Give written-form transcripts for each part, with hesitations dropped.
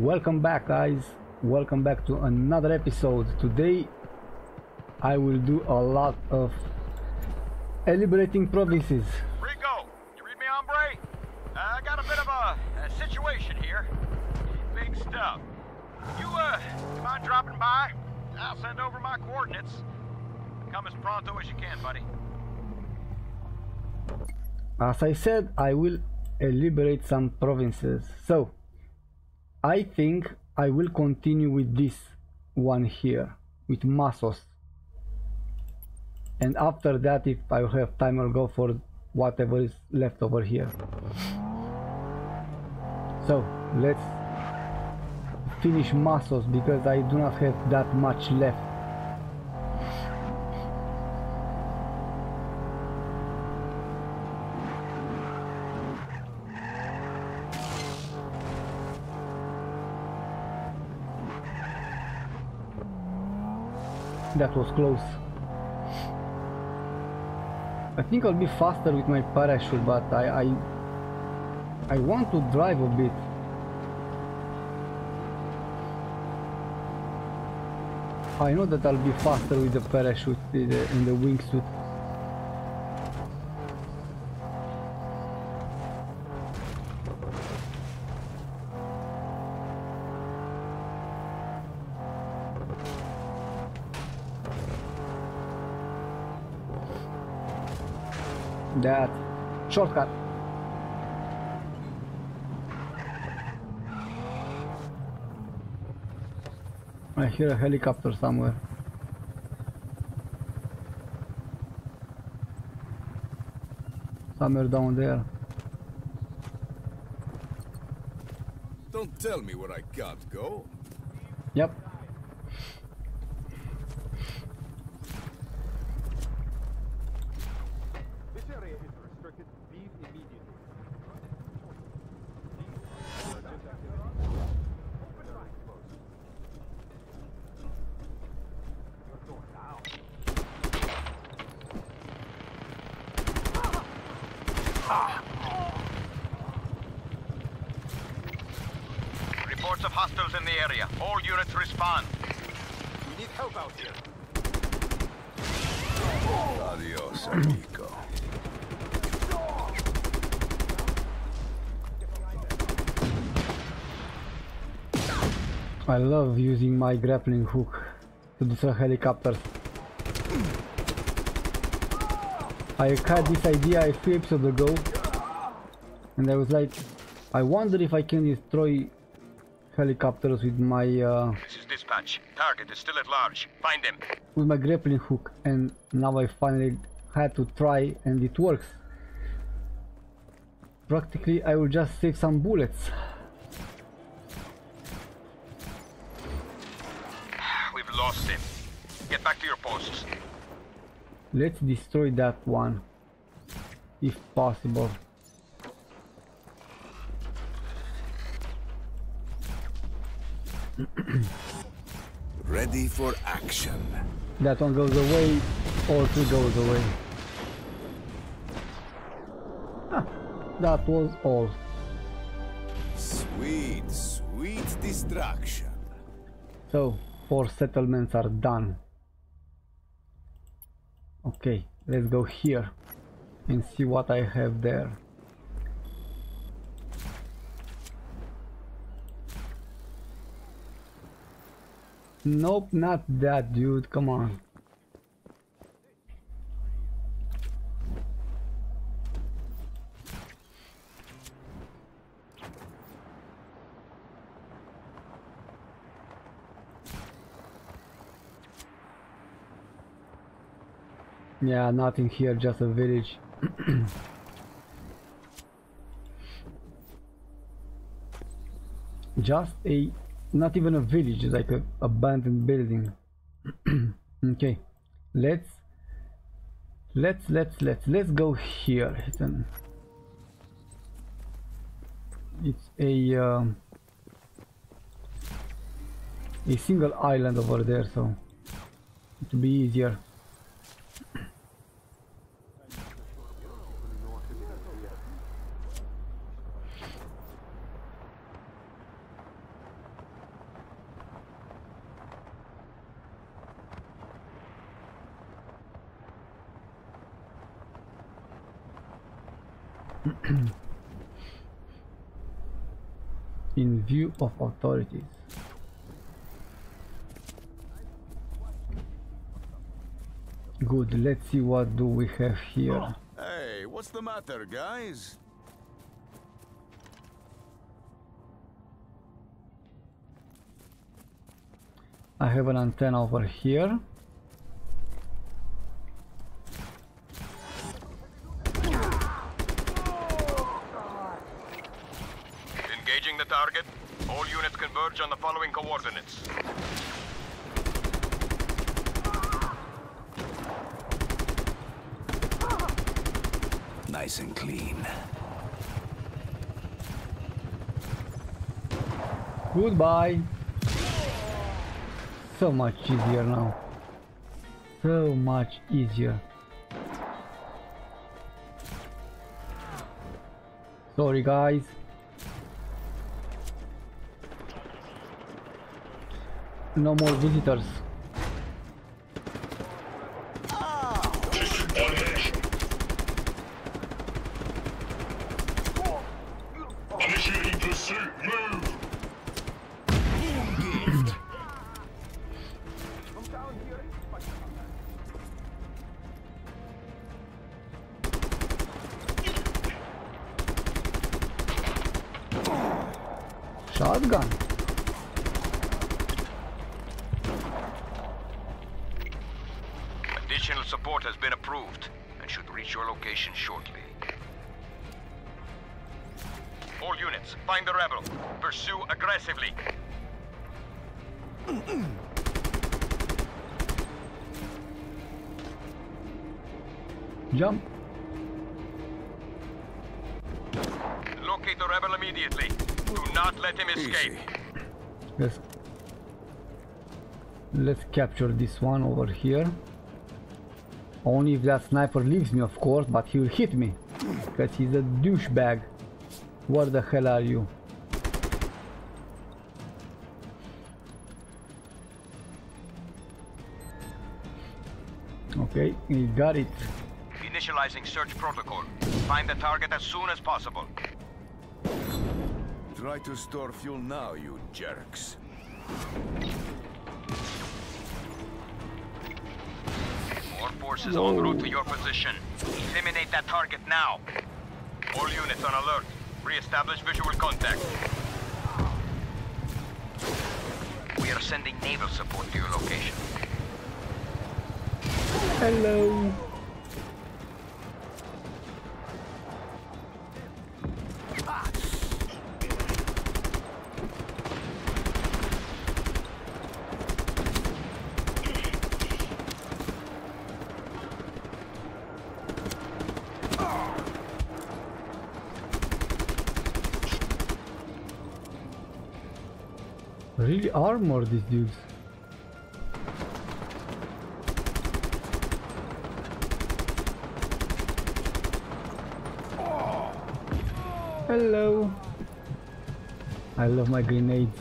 Welcome back, guys. Welcome back to another episode. Today I will do a lot of liberating provinces. Rico, you read me, hombre? I got a bit of a situation here. Big stuff. You mind dropping by? I'll send over my coordinates. Come as pronto as you can, buddy. As I said, I will liberate some provinces, so I think I will continue with this one here, with Massos, and after that, if I have time, I'll go for whatever is left over here. So let's finish Massos, because I do not have that much left. That was close. I think I'll be faster with my parachute, but I want to drive a bit. I know that I'll be faster with the parachute in the wingsuit. That shortcut. I hear a helicopter somewhere. Somewhere down there. Don't tell me what I can't go. Yep. Reports of hostiles in the area. All units respond. We need help out here. Oh. Adios, amigo. I love using my grappling hook to destroy helicopters. I had this idea a few episodes ago, and I was like, I wonder if I can destroy helicopters with my This is dispatch. Target is still at large. Find them. With my grappling hook, and now I finally had to try, and it works. Practically, I will just save some bullets. We've lost him. Get back to your posts. Let's destroy that one, if possible. Ready for action. That one goes away, or two goes away. Ah, that was all. Sweet, sweet distraction. So, 4 settlements are done. Okay, let's go here and see what I have there. Nope, not that, dude, come on. Yeah, nothing here, just a village. Just a... not even a village, it's like an abandoned building. Okay, let's go here. It's a single island over there, so it'll be easier. in view of authorities. Good, let's see what do we have here. Hey, what's the matter, guys? I have an antenna over here. Engaging the target. All units converge on the following coordinates. Nice and clean. Goodbye. So much easier now. So much easier. Sorry, guys. No more visitors. Jump. Locate the rebel immediately. Do not let him escape. Yes. Let's capture this one over here. Only if that sniper leaves me, of course, but he will hit me. Because he's a douchebag. Where the hell are you? Okay, we got it. Initializing search protocol. Find the target as soon as possible. Try to store fuel now, you jerks. More forces en route to your position. Eliminate that target now. All units on alert. Re-establish visual contact. We are sending naval support to your location. Hello. Really armor these dudes. Hello. I love my grenades.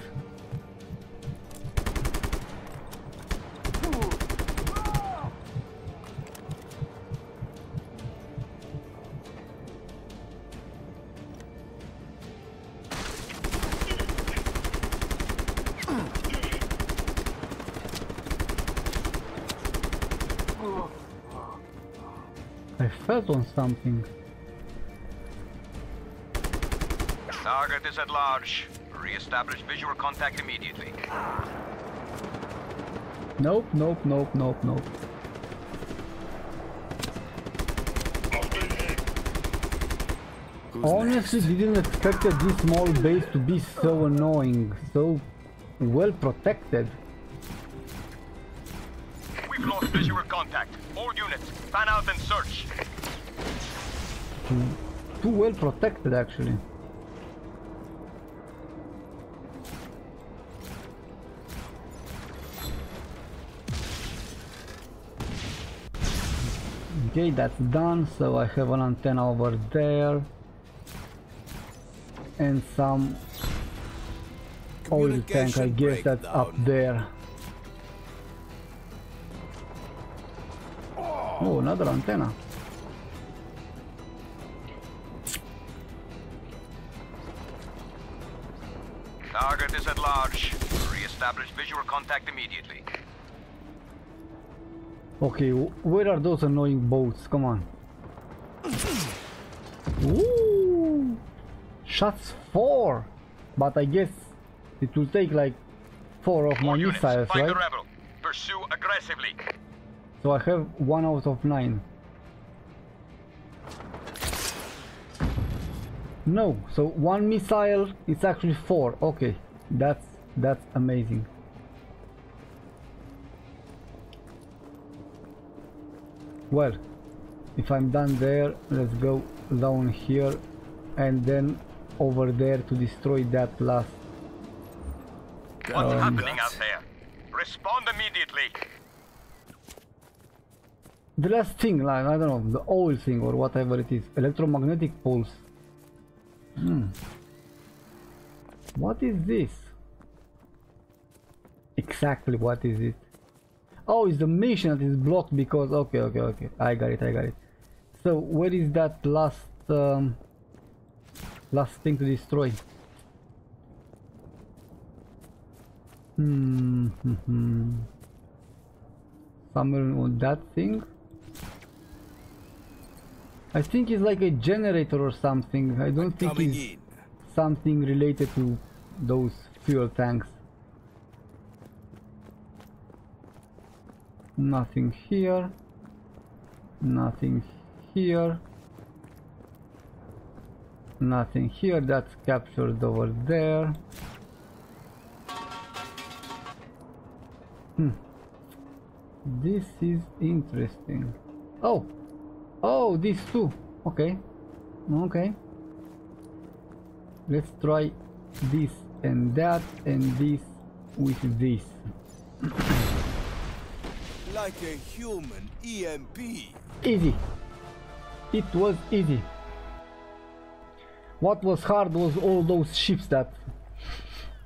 I fell on something. Target is at large. Re-establish visual contact immediately. Nope, nope, nope, nope, nope. Honestly, didn't expect this small base to be so annoying, so well protected. We've lost visual contact. All units, fan out and search. Too well protected, actually. Okay, that's done, so I have an antenna over there and some oil tank, I guess that's up there. Oh, another antenna. Target is at large. Re-establish visual contact immediately. Okay, where are those annoying boats? Come on. Ooh, shots 4, but I guess it will take like 4 of my missiles, right? Find the rebel. Pursue aggressively. So I have 1 out of 9. No, so 1 missile, it's actually 4. Okay, that's amazing. Well, if I'm done there, let's go down here and then over there to destroy that last. What's happening out there? Respond immediately. The last thing, like, I don't know, the oil thing or whatever it is, electromagnetic pulse. What is this? Exactly, what is it? Oh, it's the mission that is blocked because... Okay, I got it. So, where is that last thing to destroy? Somewhere on that thing? I think it's like a generator or something. I don't think it's something related to those fuel tanks. Nothing here. Nothing here. Nothing here. That's captured over there. This is interesting. Oh! Oh, these two. Okay. Let's try this and that and this with this. Like a human EMP. Easy. It was easy. What was hard was all those ships that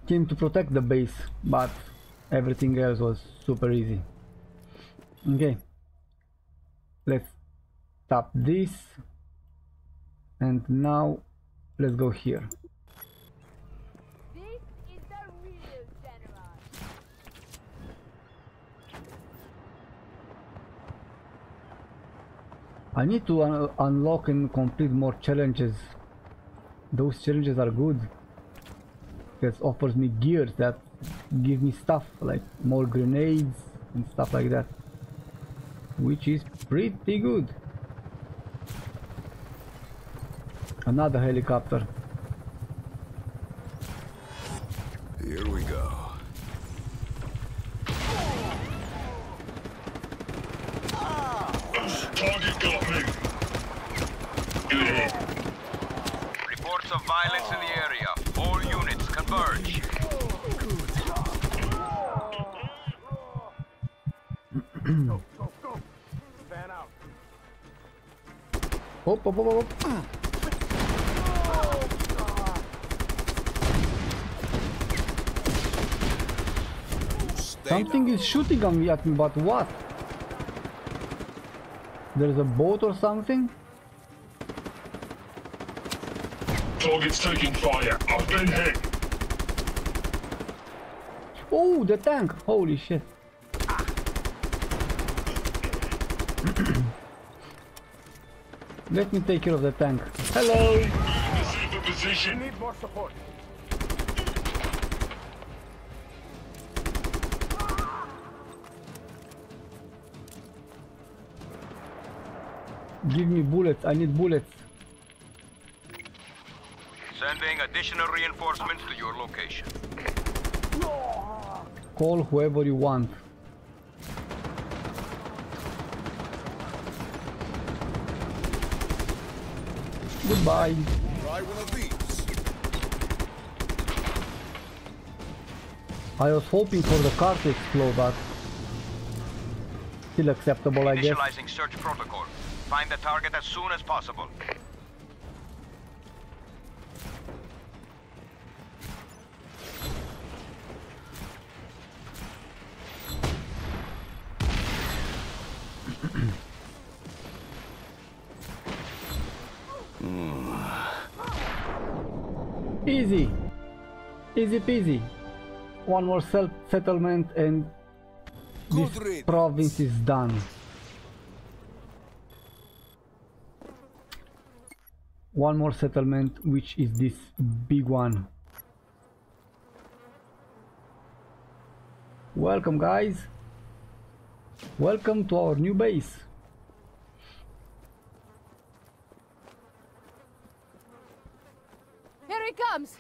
came to protect the base, but everything else was super easy. Okay. Let's tap this and now let's go here. This is the real general. I need to unlock and complete more challenges. Those challenges are good. This offers me gears that give me stuff like more grenades and stuff like that, which is pretty good. Another helicopter. Here we go. Target got me. Reports of violence in the area. All units converge. Go, go, go. Fan out. Hop. Something is shooting at me, but what? There's a boat or something? Target's taking fire. I've been hit. Oh, the tank. Holy shit. Let me take care of the tank. Hello. We need more support. Give me bullets, I need bullets. Sending additional reinforcements to your location. Call whoever you want. Goodbye. I was hoping for the car to explode, but still acceptable, I guess. Initializing search protocol. Find the target as soon as possible. Easy. Easy peasy. One more settlement and this province is done. One more settlement, which is this big one. Welcome guys. Welcome to our new base. Here he comes,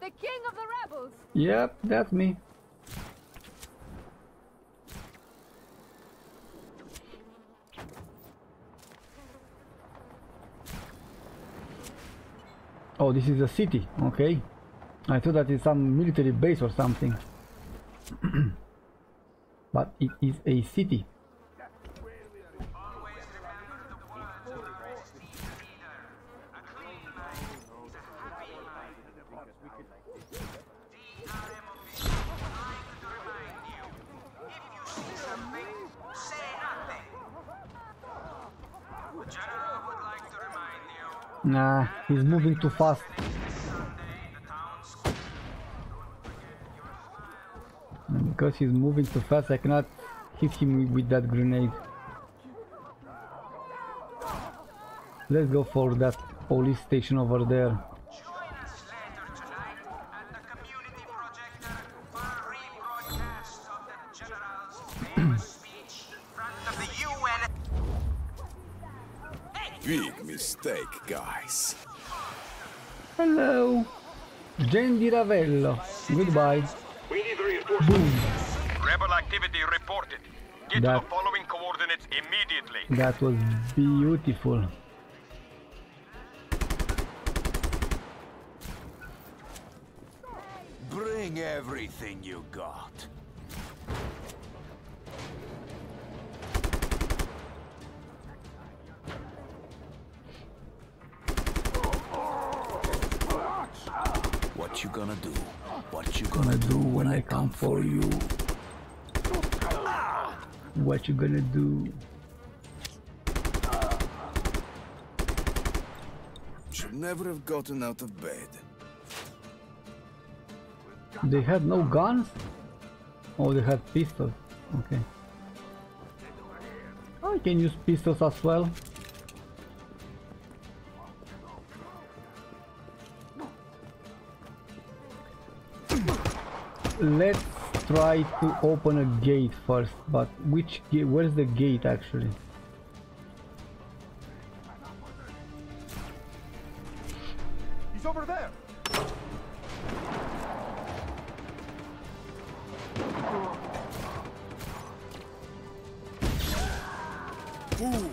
the king of the rebels. Yep, that's me. Oh, this is a city, okay. I thought that it's some military base or something. But it is a city. Nah, he's moving too fast. And because he's moving too fast, I cannot hit him with that grenade. Let's go for that police station over there. Guys. Hello. General Di Ravello. Goodbye. We need reinforcements. Rebel activity reported. Get the following coordinates immediately. That was beautiful. Bring everything you got. What you gonna do? What you gonna do when I come for you? What you gonna do? Should never have gotten out of bed. They had no guns? Oh, they had pistols. Okay. I can use pistols as well. Let's try to open a gate first, but which gate? Where's the gate actually? He's over there. Ooh.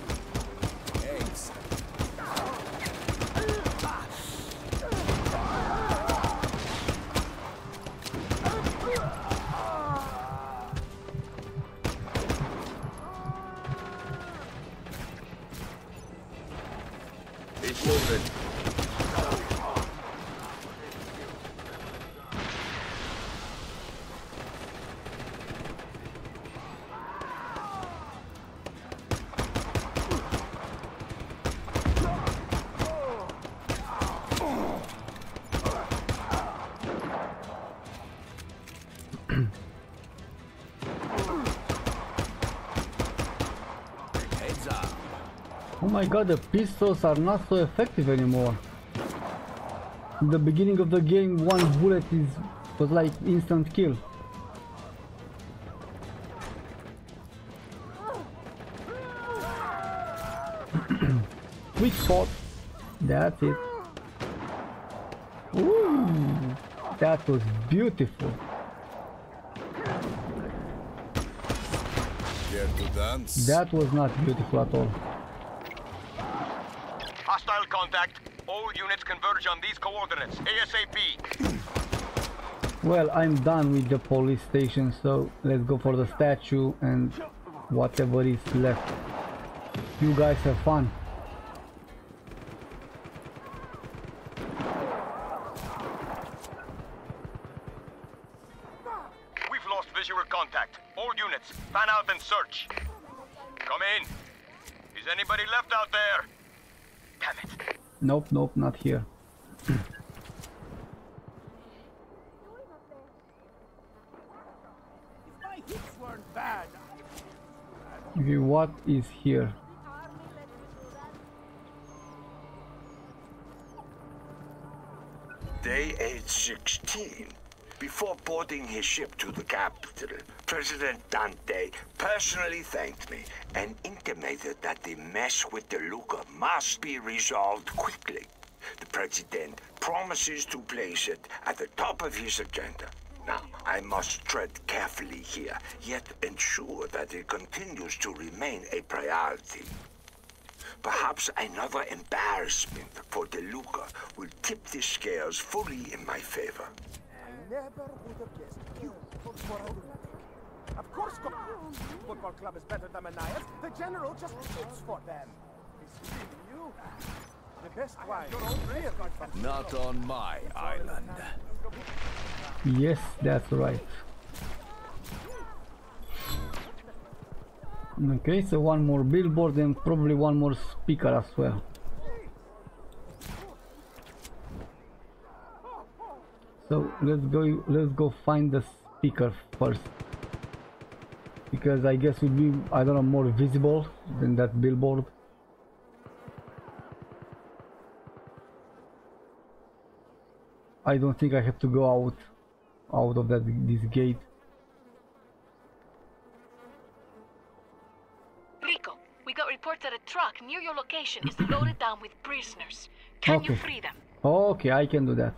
Oh my god, the pistols are not so effective anymore. In the beginning of the game, one bullet was like instant kill. Quick shot. That's it. Ooh, that was beautiful. That was not beautiful at all. Hostile contact. All units converge on these coordinates. ASAP. Well, I'm done with the police station, so let's go for the statue and whatever is left. You guys have fun. We've lost visual contact. All units, fan out and search. Come in. Is anybody left out there? Nope, nope, not here. Okay, what is here? Day 816. Before boarding his ship to the capital, President Dante personally thanked me and intimated that the mess with DeLuca must be resolved quickly. The President promises to place it at the top of his agenda. Now, I must tread carefully here, yet ensure that it continues to remain a priority. Perhaps another embarrassment for DeLuca will tip the scales fully in my favor. Never would have guessed you were a lunatic. Of course, football club is better than Manias. The general just cheats for them. He's leaving you. The best wife. Not on my island. Yes, that's right. Okay, so one more billboard and probably one more speaker as well. So let's go find the speaker first, because I guess it would be, I don't know, more visible than that billboard. I don't think I have to go out of this gate. Rico, we got reports that a truck near your location is loaded down with prisoners. Can you free them? Okay, I can do that.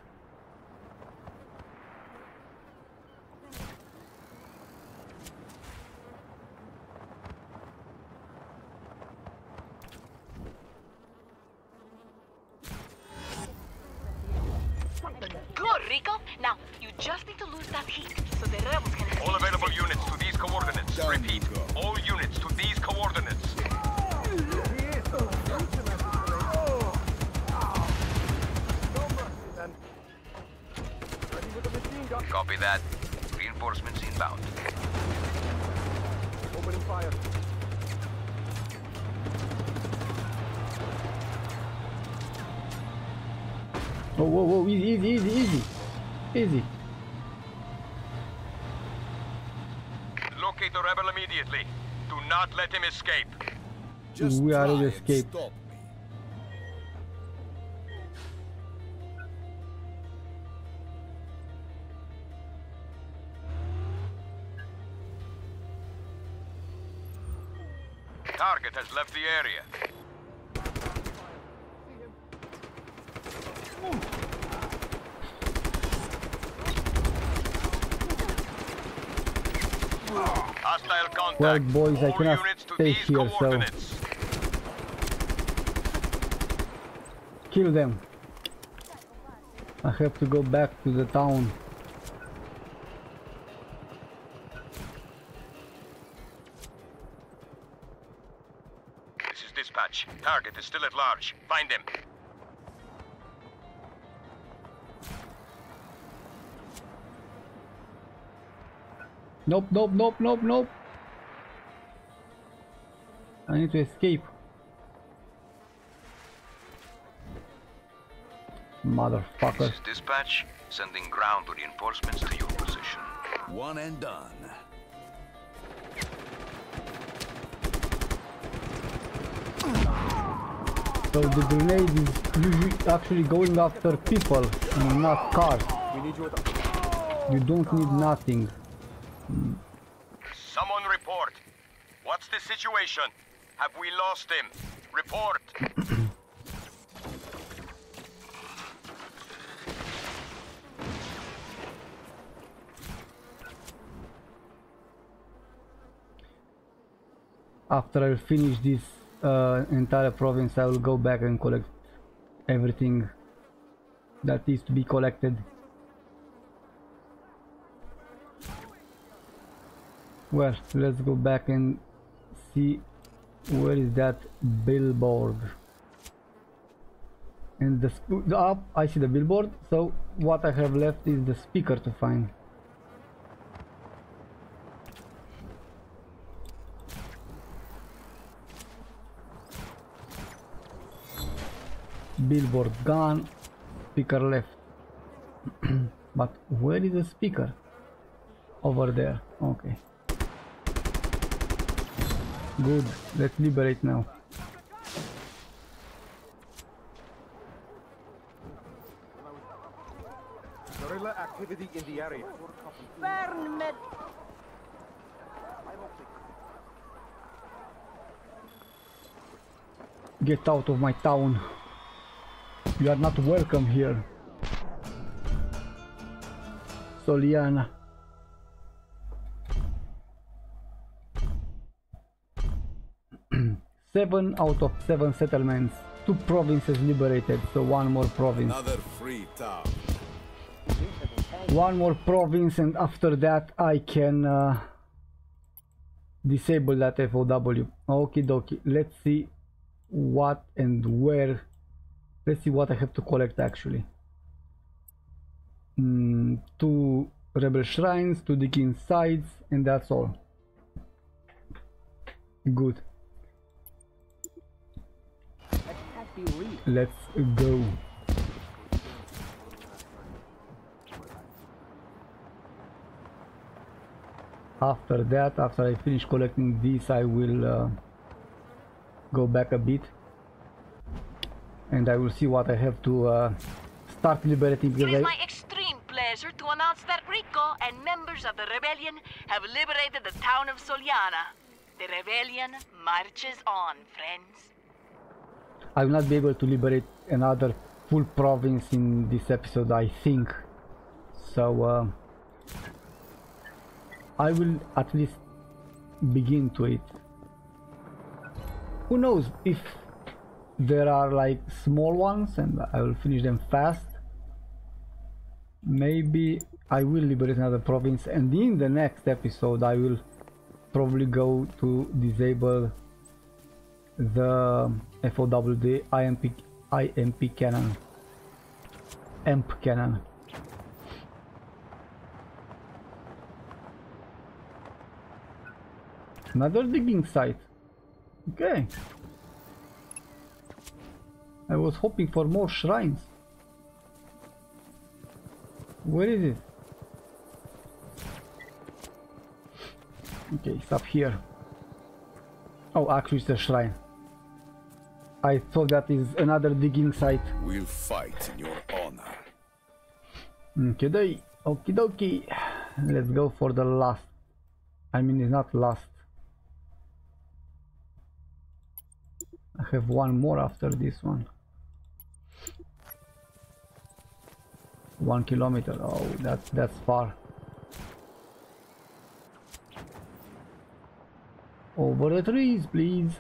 We already escaped. Target has left the area. Hostile contact. Well, boys, I cannot stay here, so. Kill them. I have to go back to the town. This is dispatch. Target is still at large. Find them. Nope, nope, nope, nope, nope. I need to escape. Motherfucker. This is dispatch, sending ground reinforcements to your position. One and done. So the grenade is actually going after people, and not cars. You don't need nothing. Someone report. What's the situation? Have we lost him? Report. After I finish this entire province, I will go back and collect everything that is to be collected. Well, let's go back and see where is that billboard. And the up, I see the billboard, so what I have left is the speaker to find. Billboard gone, speaker left. But where is the speaker? Over there. Okay. Good, let's liberate now. Guerrilla activity in the area. Burn med. Get out of my town. You are not welcome here. Soliana. Seven out of seven settlements. Two provinces liberated, so one more province. Another free town. One more province, and after that I can disable that FOW. Okie dokie. Let's see what and where. Let's see what I have to collect actually. 2 rebel shrines, 2 digging sites, and that's all. Good. Let's go. After that, after I finish collecting these, I will go back a bit and I will see what I have to start liberating. It is my extreme pleasure to announce that Rico and members of the rebellion have liberated the town of Soliana. The rebellion marches on, friends. I will not be able to liberate another full province in this episode, I think. So I will at least begin to it. Who knows if there are like small ones and I will finish them fast. Maybe I will liberate another province, and in the next episode I will probably go to disable the FOW IMP cannon. EMP cannon. Another digging site. Okay. I was hoping for more shrines. Where is it? Okay, it's up here. Oh, actually it's a shrine. I thought that is another digging site. We'll fight in your honor. Okie dokie. Let's go for the last. I mean, it's not last. I have one more after this one. 1 kilometer. Oh, that's far. Over the trees, please.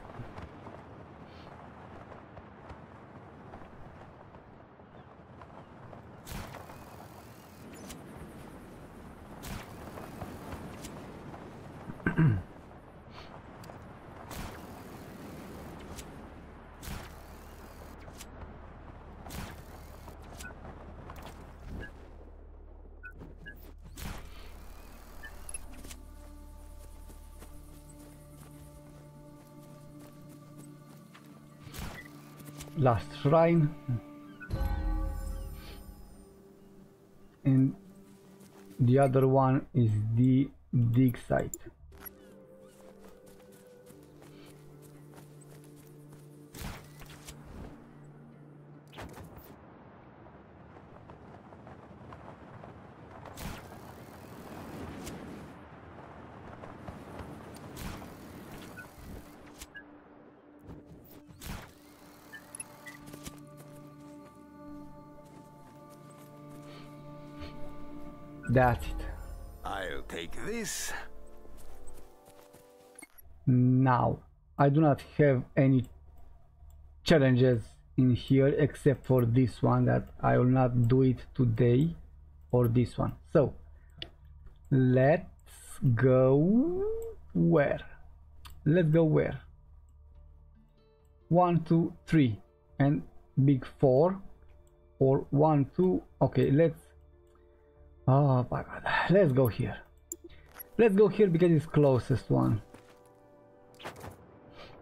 Last shrine, and the other one is the dig site. That's it. I'll take this. Now, I do not have any challenges in here except for this one that I will not do it today, or this one. So, let's go where? Let's go where? 1, 2, 3 and big 4 or 1, 2. Okay, let's. Oh my god, let's go here. Let's go here because it's closest one.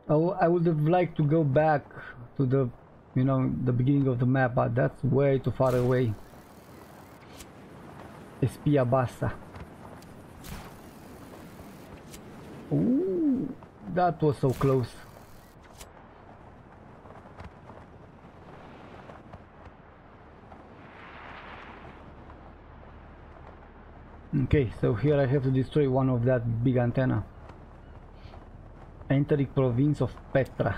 Oh, I would have liked to go back to the, you know, the beginning of the map, but that's way too far away. Espia Bassa. Ooh, That was so close. Okay, so here I have to destroy one of that big antenna. Entering province of Petra.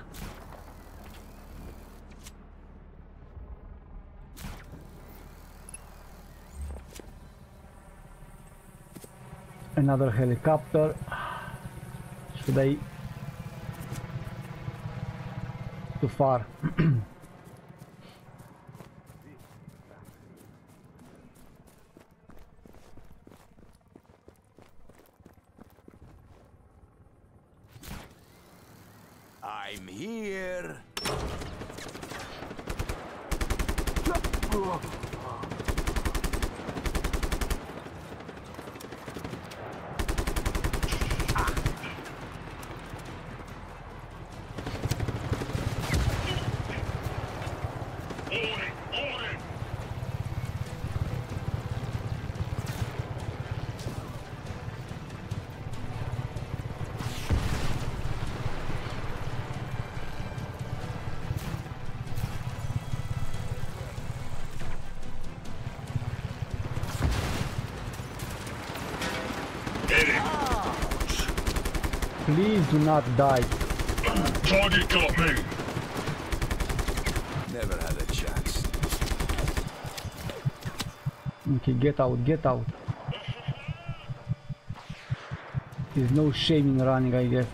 Another helicopter. Should I? Too far. I'm here. Please do not die. Target got me. Never had a chance. Okay, get out, get out. There's no shame in running, I guess.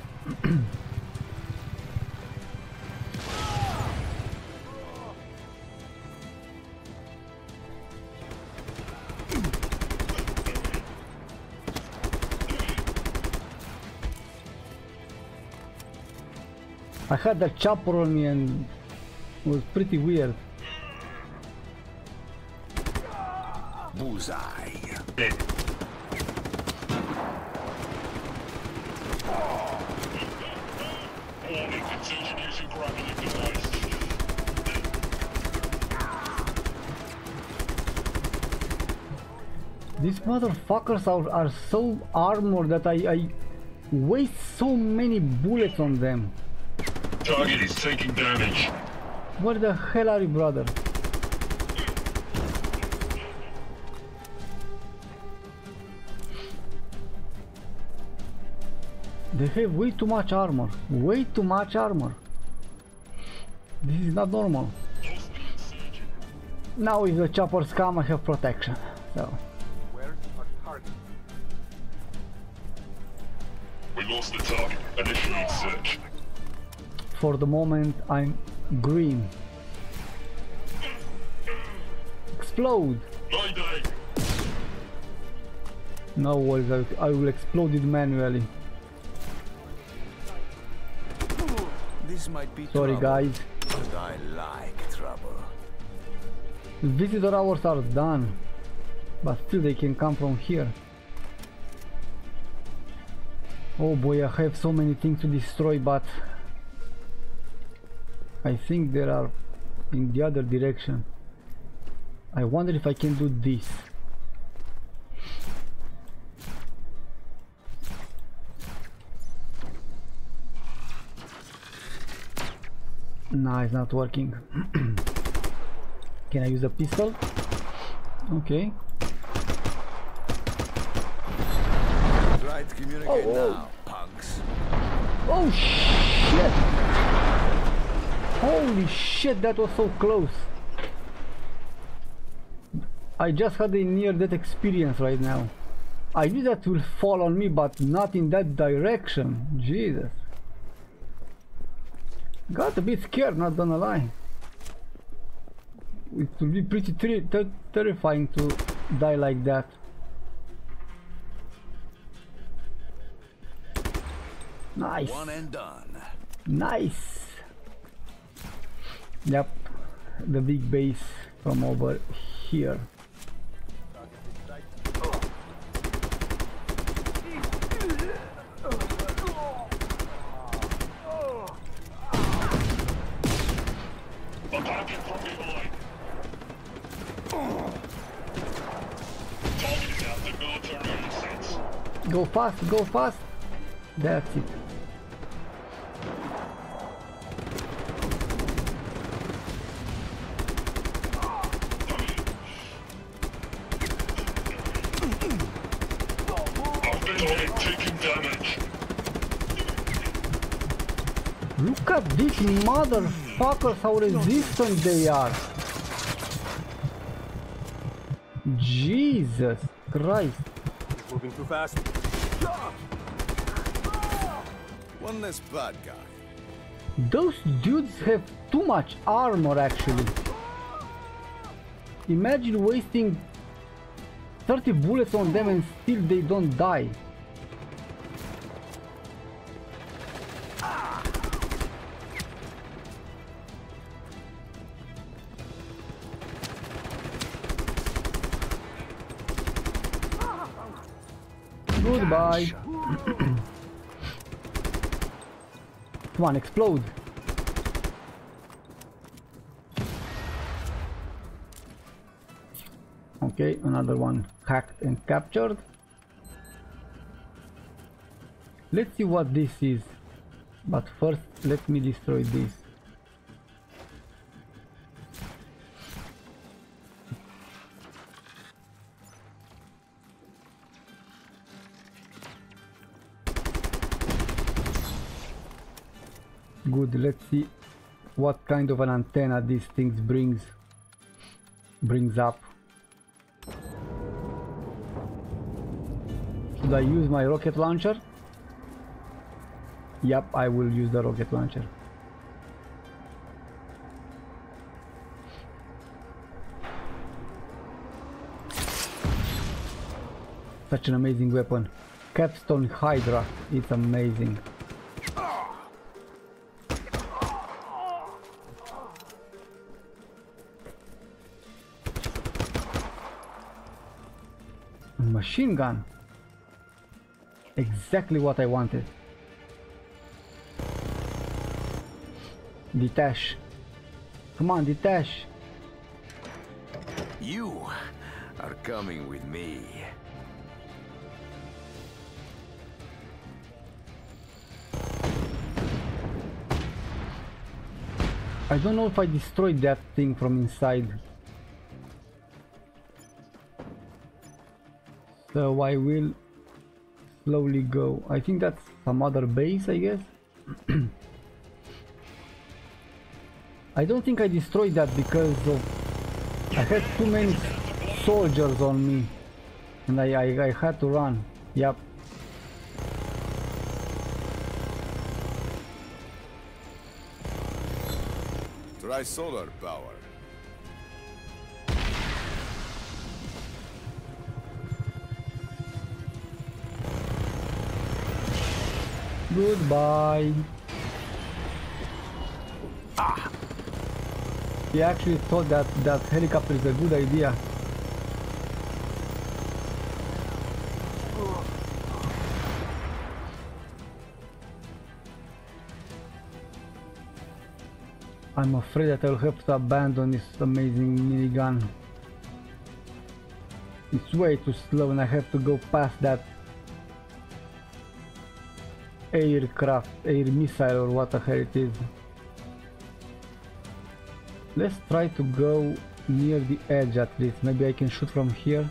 I had that chopper on me and it was pretty weird. Bullseye. These motherfuckers are so armored that I waste so many bullets on them. Target is taking damage. Where the hell are you, brother? They have way too much armor. Way too much armor. This is not normal. Now if the choppers come, I have protection. So. We lost the target. Initiate search. For the moment, I'm green. Explode! No worries, I will explode it manually. This might be sorry, trouble, guys. But I like trouble. Visitor hours are done, but still they can come from here. Oh boy, I have so many things to destroy, but I think there are in the other direction. I wonder if I can do this. Nah, it's not working. Can I use a pistol? Okay. Try to communicate now, punks. Oh shit! Holy shit, that was so close. I just had a near-death experience right now. I knew that will fall on me, but not in that direction. Jesus. Got a bit scared, not gonna lie. It will be pretty terrifying to die like that. Nice. One and done. Nice. Yep, the big base from over here. Go fast, go fast. That's it. Look at these motherfuckers, how resistant they are. Jesus Christ. He's moving too fast. One less bad guy. Those dudes have too much armor, actually. Imagine wasting 30 bullets on them and still they don't die. Goodbye. Come on, explode. Okay, another one hacked and captured. Let's see what this is. But first, let me destroy this. Good, let's see what kind of an antenna these things brings up. Should I use my rocket launcher? Yep, I will use the rocket launcher. Such an amazing weapon. Capstone Hydra, it's amazing. Machine gun. Exactly what I wanted. Detach. Come on, detach. You are coming with me. I don't know if I destroyed that thing from inside. So I will slowly go. I think that's some other base, I guess. I don't think I destroyed that because of I had too many soldiers on me and I had to run. Yep. Try solar power. Goodbye. Ah. He actually thought that helicopter is a good idea. I'm afraid that I'll have to abandon this amazing minigun. It's way too slow and I have to go past that aircraft, air missile, or what the hell it is. Let's try to go near the edge at least. Maybe I can shoot from here.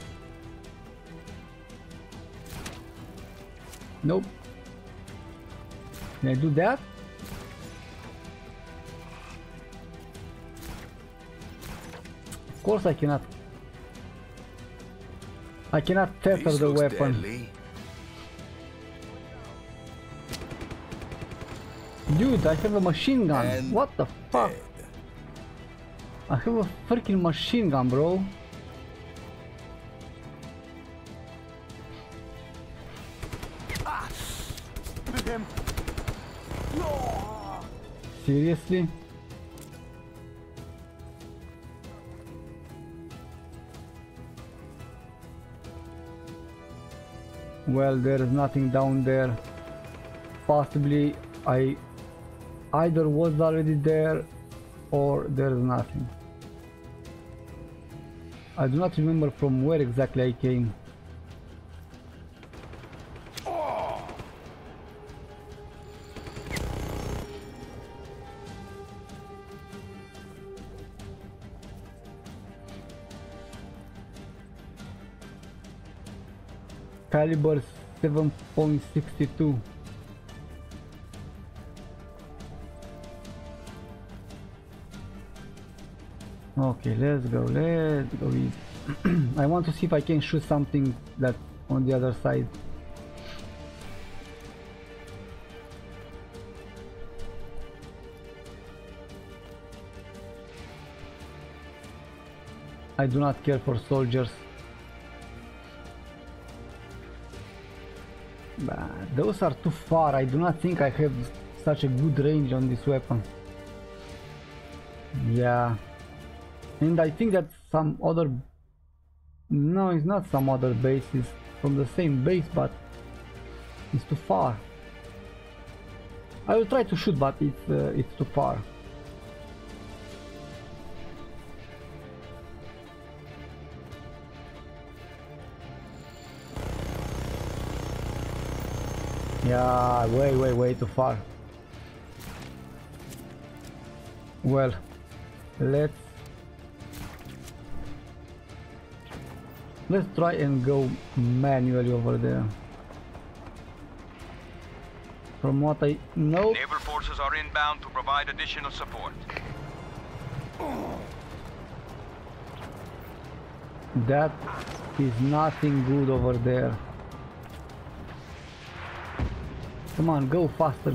Nope. Can I do that? Of course I cannot. I cannot tether the weapon. Deadly. Dude, I have a machine gun. And what the fuck? Dead. I have a freaking machine gun, bro. Ah. No. Seriously? Well, there is nothing down there. Possibly I either was already there or there's nothing. I do not remember from where exactly I came. Oh. Caliber 7.62. Okay, let's go. I want to see if I can shoot something that's on the other side. I do not care for soldiers. But those are too far. I do not think I have such a good range on this weapon. Yeah. And I think that some other... No, it's not some other base. It's from the same base, but it's too far. I will try to shoot, but it's too far. Yeah, way too far. Well, let's try and go manually over there. From what I know, naval forces are inbound to provide additional support. That is nothing good over there. Come on, go faster.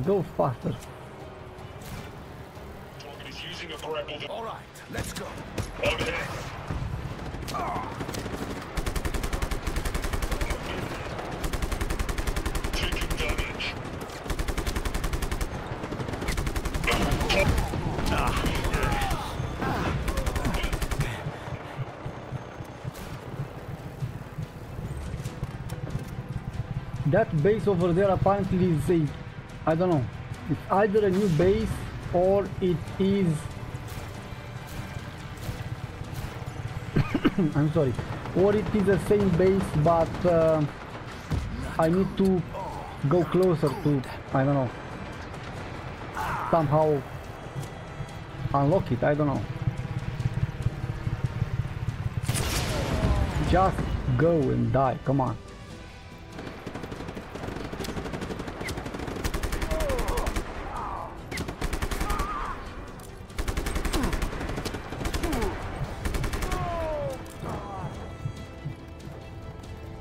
All right, let's go. Okay. Taking damage. That base over there apparently is a, I don't know, it's either a new base or it is, I'm sorry, or it is the same base, but I need to go closer to, I don't know, somehow unlock it, I don't know. Just go and die, come on.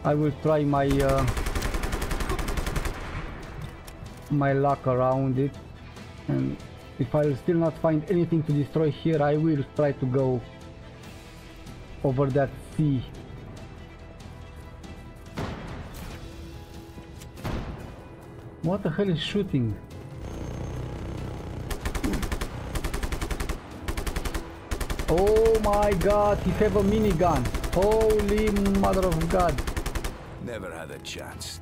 I will try my my luck around it, and if I will still not find anything to destroy here, I will try to go over that sea. What the hell is shooting? Oh my god, he have a minigun. Holy mother of god. Never had a chance.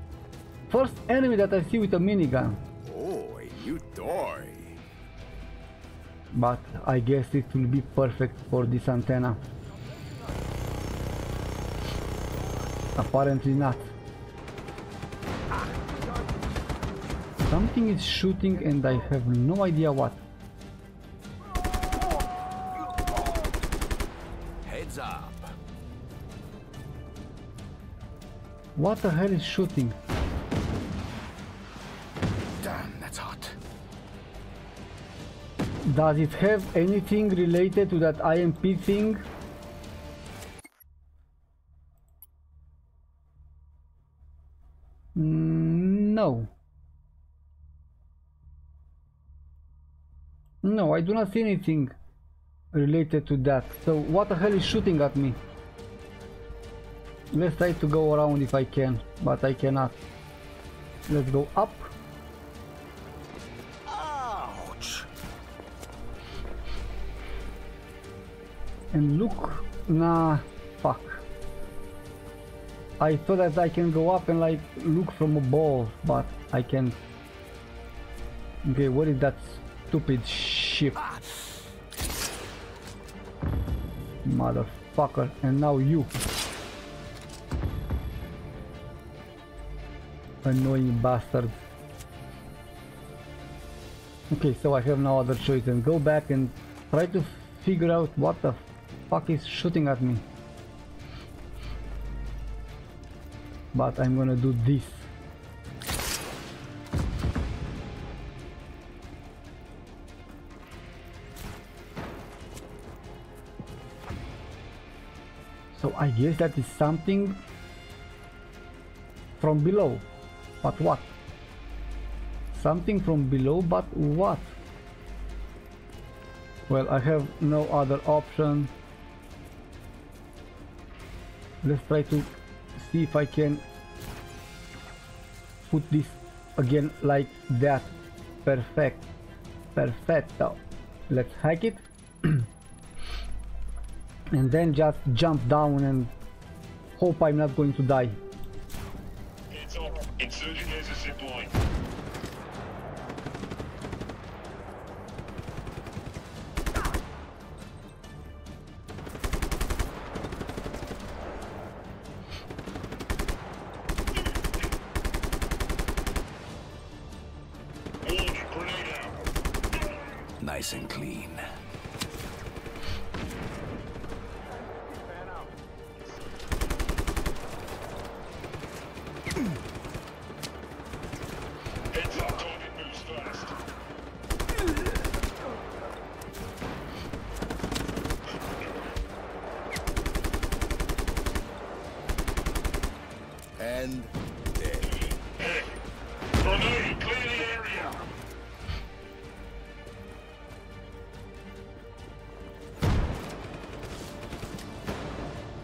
First enemy that I see with a minigun. Oh, a new toy. But I guess it will be perfect for this antenna. Apparently not. Something is shooting and I have no idea what. Heads up. What the hell is shooting? Damn, that's hot. Does it have anything related to that IMP thing? No. No, I do not see anything related to that. So what the hell is shooting at me? Let's try to go around if I can, but I cannot. Let's go up. Ouch! And look, nah, fuck. I thought that I can go up and like look from above, but I can't. Okay, what is that stupid ship? Motherfucker, and now you. Annoying bastard. Okay, so I have no other choice than go back and try to figure out what the fuck is shooting at me. But I'm gonna do this So I guess that is something from below. But what? Something from below, but what? Well, I have no other option. Let's try to see if I can put this again like that. Perfect. Perfecto. Let's hack it. And then just jump down and hope I'm not going to die. It's over. Insurgent has a zip line. Nice and clean.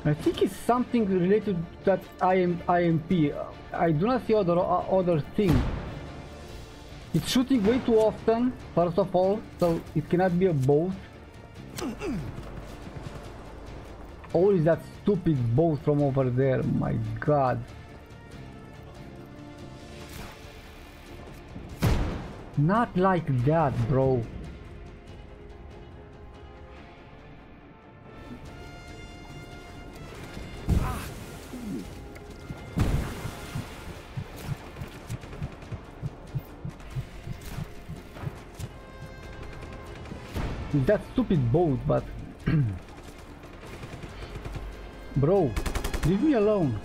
I think it's something related to that IMP. I do not see other thing. It's shooting way too often, first of all, so it cannot be a boat. Always that stupid boat from over there, my god. Not like that, bro. That stupid boat, but bro, leave me alone.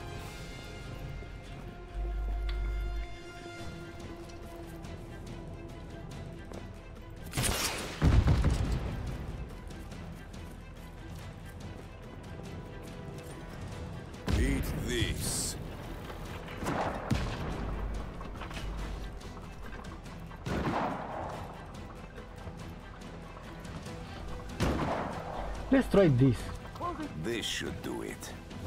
Eat this. Let's try this. This should do it.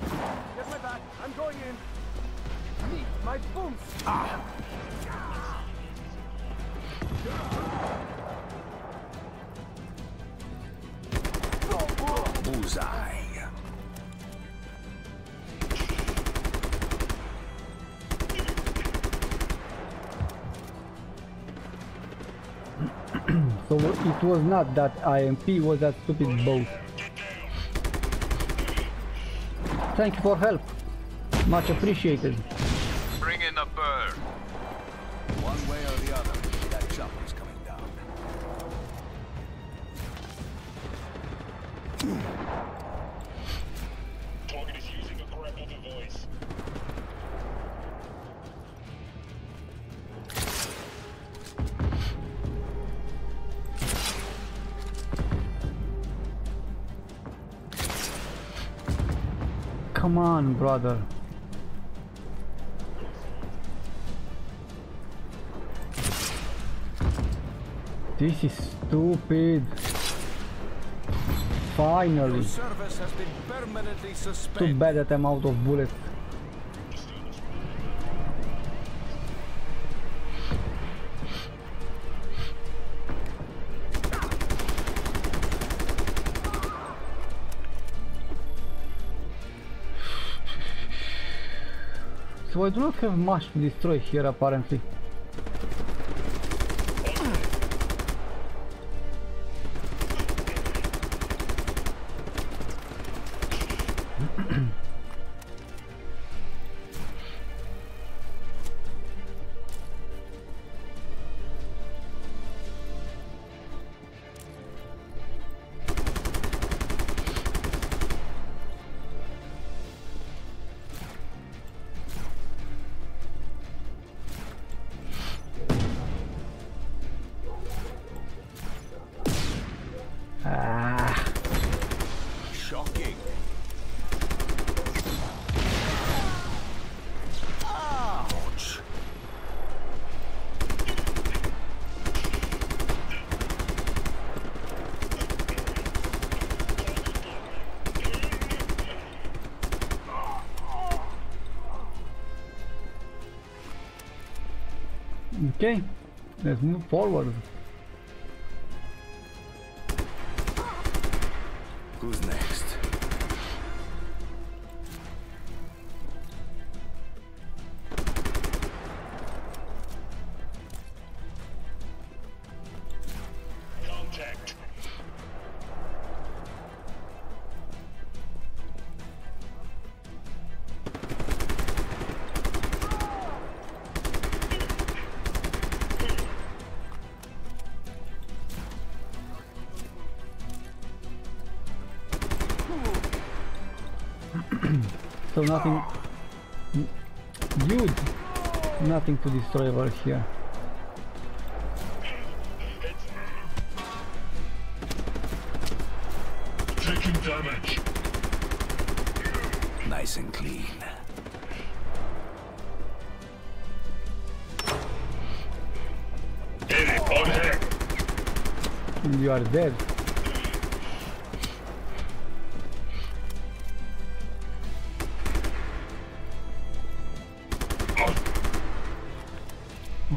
Get my back. I'm going in. Meet my boom. Ah. Bullseye. So it was not that IMP, it was that stupid boat. Thank you for help. Much appreciated. Bring in a bird. One way or the other, that jumper's coming down. Target is using a grapple device. Come on, brother. This is stupid. Finally. Too bad that I'm out of bullets. I do not have much to destroy here, apparently. Okay, let's move forward. Who's next? Contact. So nothing huge, nothing to destroy over here. Taking damage. Nice and clean. You are dead.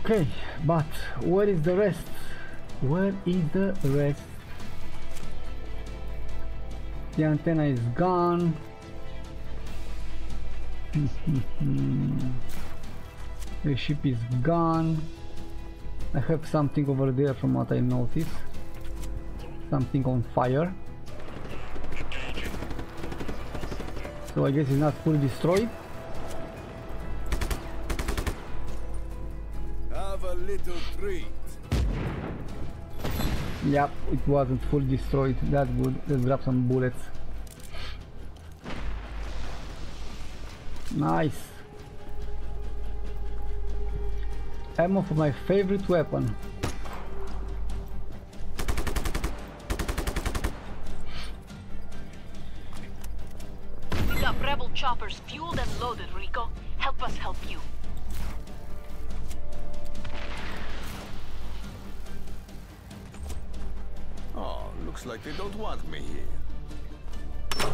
Okay, but where is the rest? Where is the rest? The antenna is gone. The ship is gone. I have something over there from what I noticed. Something on fire. So I guess it's not fully destroyed. Yep, it wasn't fully destroyed. That's good. Let's grab some bullets. Nice. Ammo for my favorite weapon. We got rebel choppers fueled and loaded, Rico. Help us help you. Looks like they don't want me here.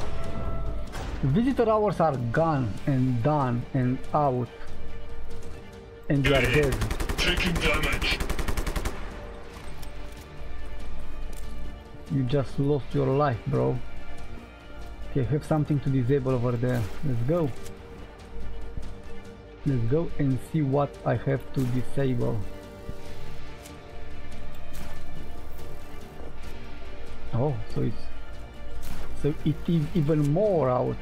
Visitor hours are gone and done and out. And you are dead. Taking damage. You just lost your life, bro. Okay, I have something to disable over there. Let's go. Let's go and see what I have to disable. Oh, so it is even more out.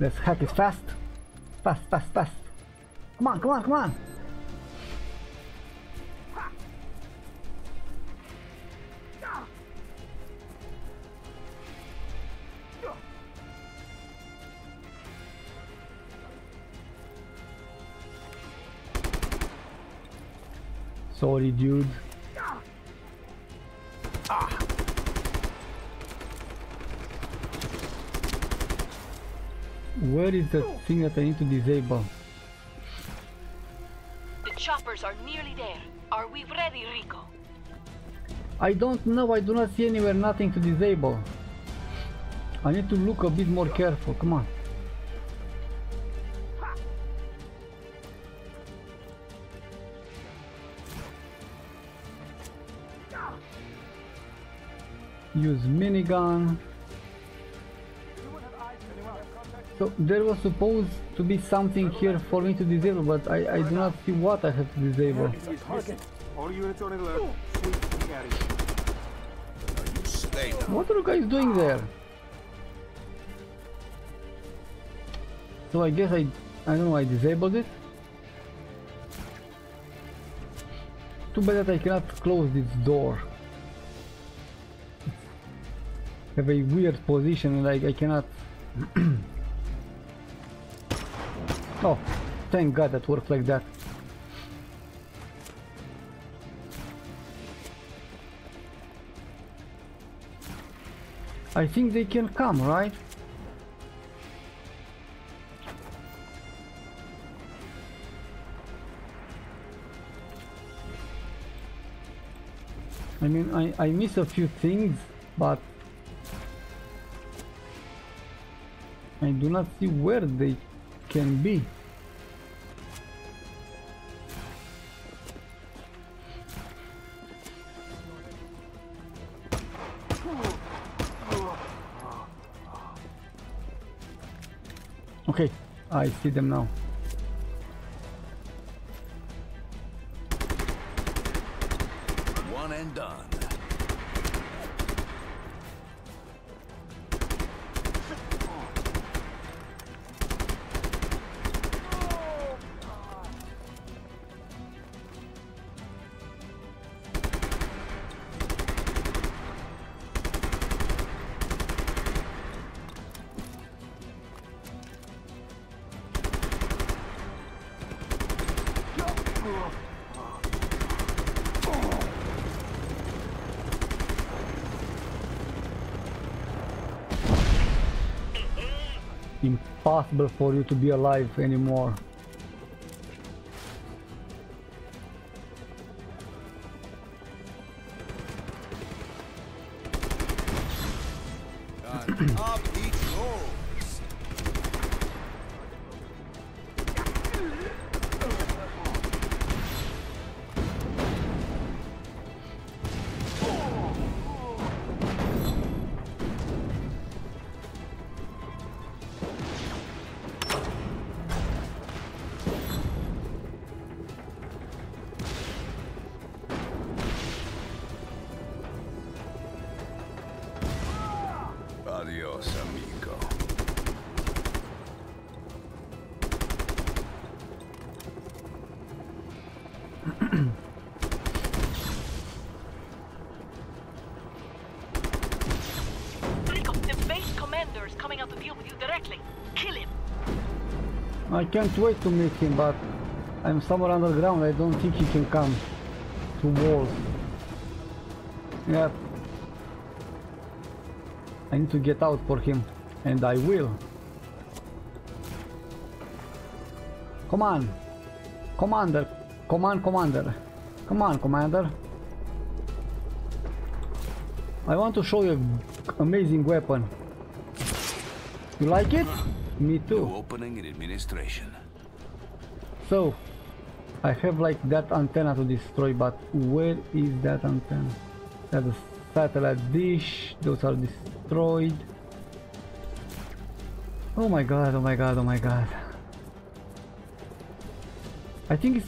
Let's hack it fast. Fast. Come on. Sorry, dude. Where is the thing that I need to disable? The choppers are nearly there. Are we ready, Rico? I don't know. I do not see anywhere nothing to disable. I need to look a bit more careful. Come on. Use minigun. So there was supposed to be something here for me to disable, but I do not see what I have to disable. What are you guys doing there? So I guess I don't know, I disabled it. Too bad that I cannot close this door. Have a weird position, like I cannot. Oh, thank God that works like that. I think they can come, right? I mean, I miss a few things, but I do not see where they can be. Okay, I see them now. One and done. Impossible for you to be alive anymore. I can't wait to meet him, but I'm somewhere underground. I don't think he can come to walls. Yep. I need to get out for him, and I will. Come on, Commander. Come on, Commander. Come on, Commander. I want to show you an amazing weapon. You like it? Me too. New opening in administration. So, I have like that antenna to destroy, but where is that antenna? That's a satellite dish. Those are destroyed. Oh my god! Oh my god! Oh my god! I think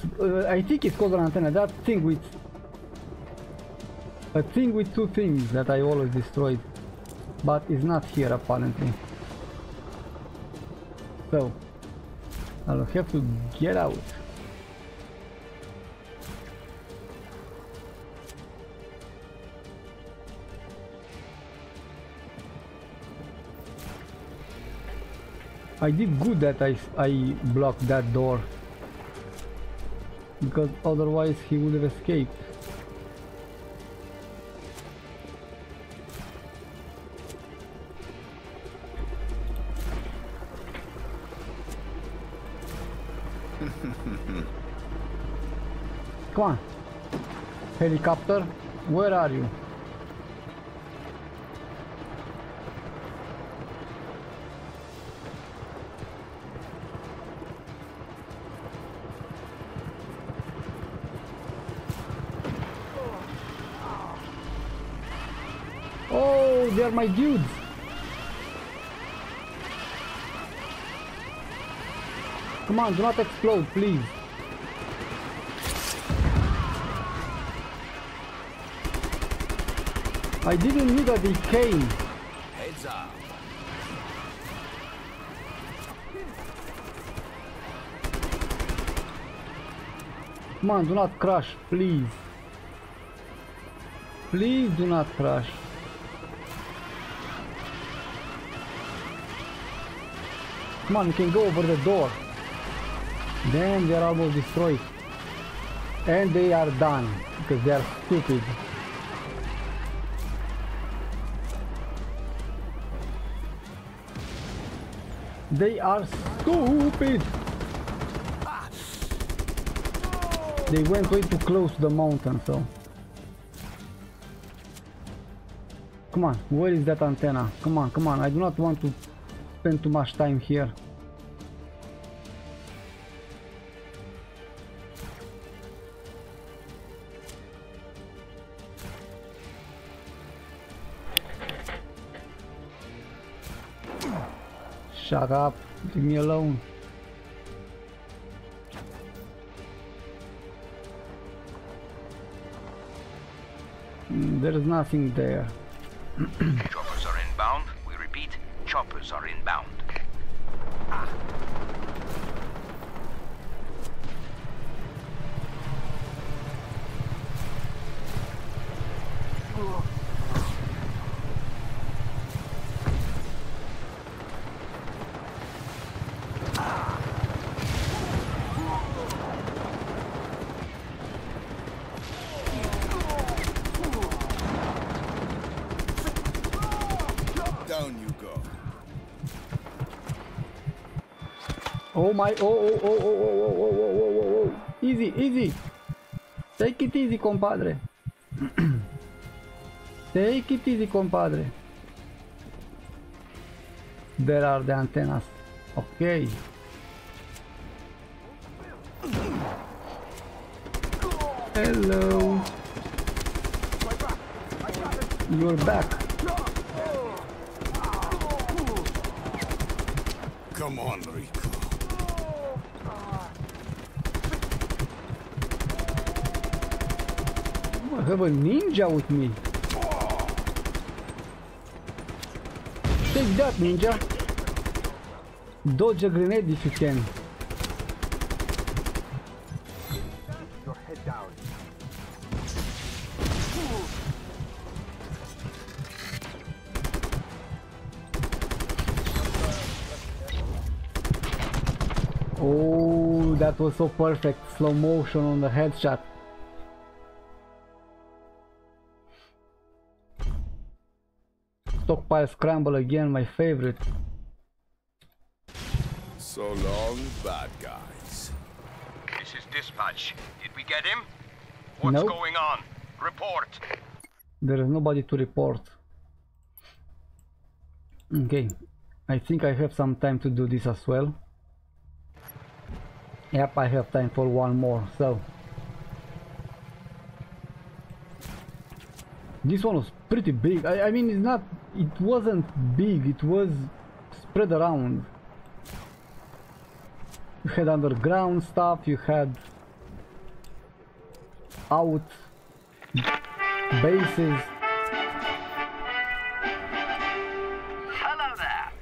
it's called an antenna. That thing with a thing with two things that I always destroyed, but it's not here apparently. So, I'll have to get out. I did good that I blocked that door, because otherwise he would have escaped. Come on, helicopter, where are you? Oh, they're my dudes. Come on, do not explode, please. I didn't need a decay. Heads up. Come on, do not crash, please. Please do not crash. Come on, you can go over the door. Then they're almost destroyed. And they are done, because they are stupid. They are stupid! They went way too close to the mountain, so... Come on, where is that antenna? Come on, come on, I do not want to spend too much time here. Shut up, leave me alone. There's nothing there. Choppers are inbound. We repeat, choppers are inbound. Ah. Oh my, oh, easy, easy. Take it easy, compadre. Take it easy, compadre. There are the antennas. Okay. Hello. You're back. Come on, Rico. I have a ninja with me. Take that, ninja. Dodge a grenade if you can. Your head down. Oh, that was so perfect. Slow motion on the headshot. Stockpile scramble again, my favorite. So long, bad guys. This is dispatch. Did we get him? What's going on? Report. There is nobody to report. Okay. I think I have some time to do this as well. Yep, I have time for one more, so. This one was pretty big. I mean, it's not... It wasn't big, it was spread around. You had underground stuff, you had out bases. Hello there.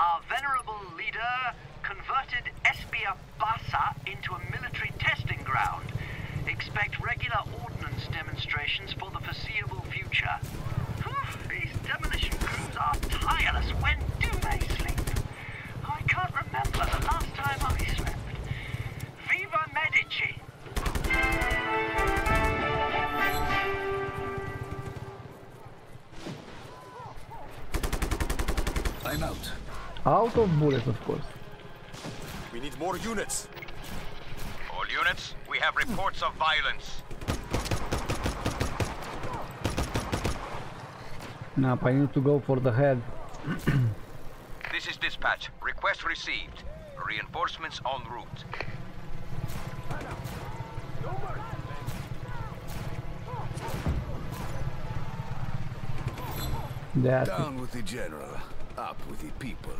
Our venerable leader converted Espia Bassa into a military testing ground. Expect regular ordnance demonstrations for the foreseeable future. These demolition crews are tireless. When do they sleep? I can't remember the last time I slept. Viva Medici! I'm out. Out of bullets, of course. We need more units. All units, we have reports of violence. Nope, I need to go for the head. This is dispatch. Request received. Reinforcements en route. That's down it. With the general, up with the people.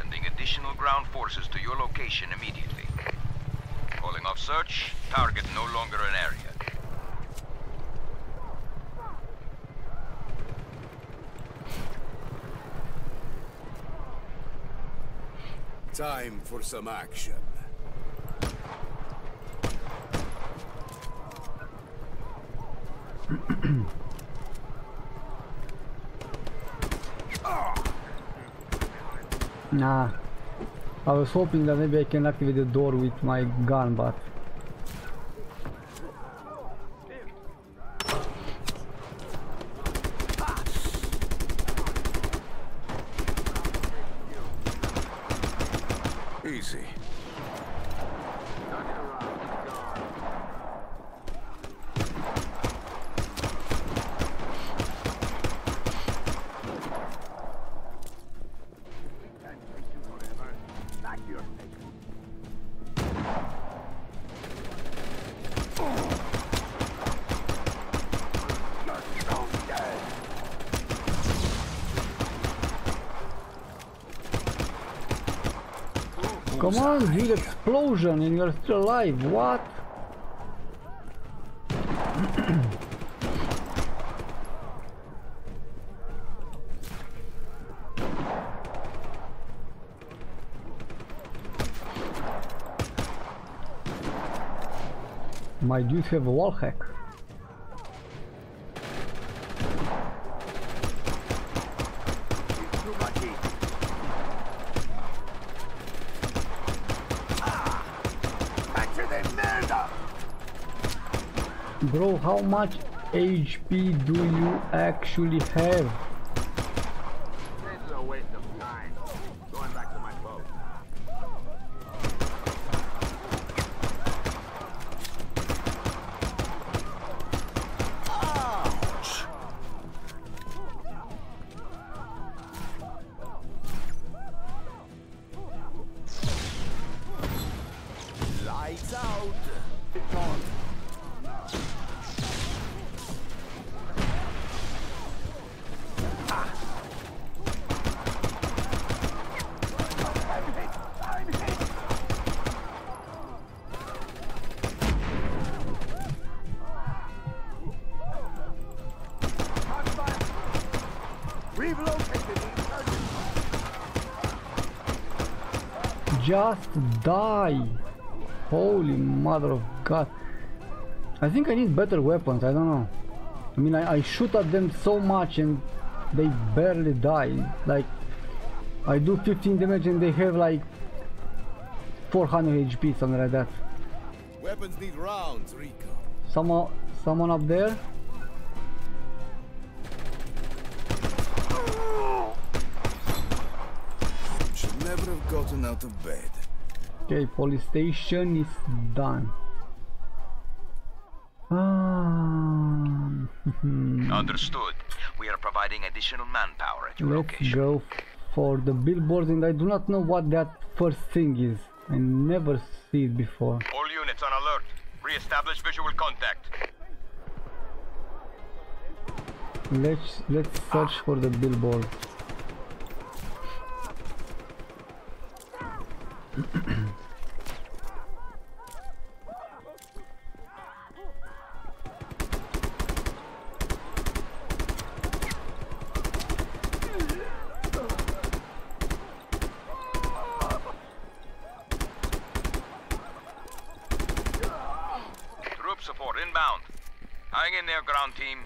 Sending additional ground forces to your location immediately. Calling off search. Target no longer an area. Time for some action. Nah, I was hoping that maybe I can activate the door with my gun, but Come on, hear explosion and you're still alive, what? My dudes have a wall hack. Bro, how much HP do you actually have? Just die! Holy mother of God! I think I need better weapons, I don't know. I mean, I shoot at them so much and they barely die. Like, I do 15 damage and they have like 400 HP, something like that. Weapons need rounds, Rico. Someone up there? Never have gotten out of bed. Okay, police station is done. Understood. We are providing additional manpower at your location. Let's go for the billboards, and I do not know what that first thing is. I never see it before. All units on alert. Re-establish visual contact. Let's search for the billboard. Troop support inbound. Hang in there, ground team.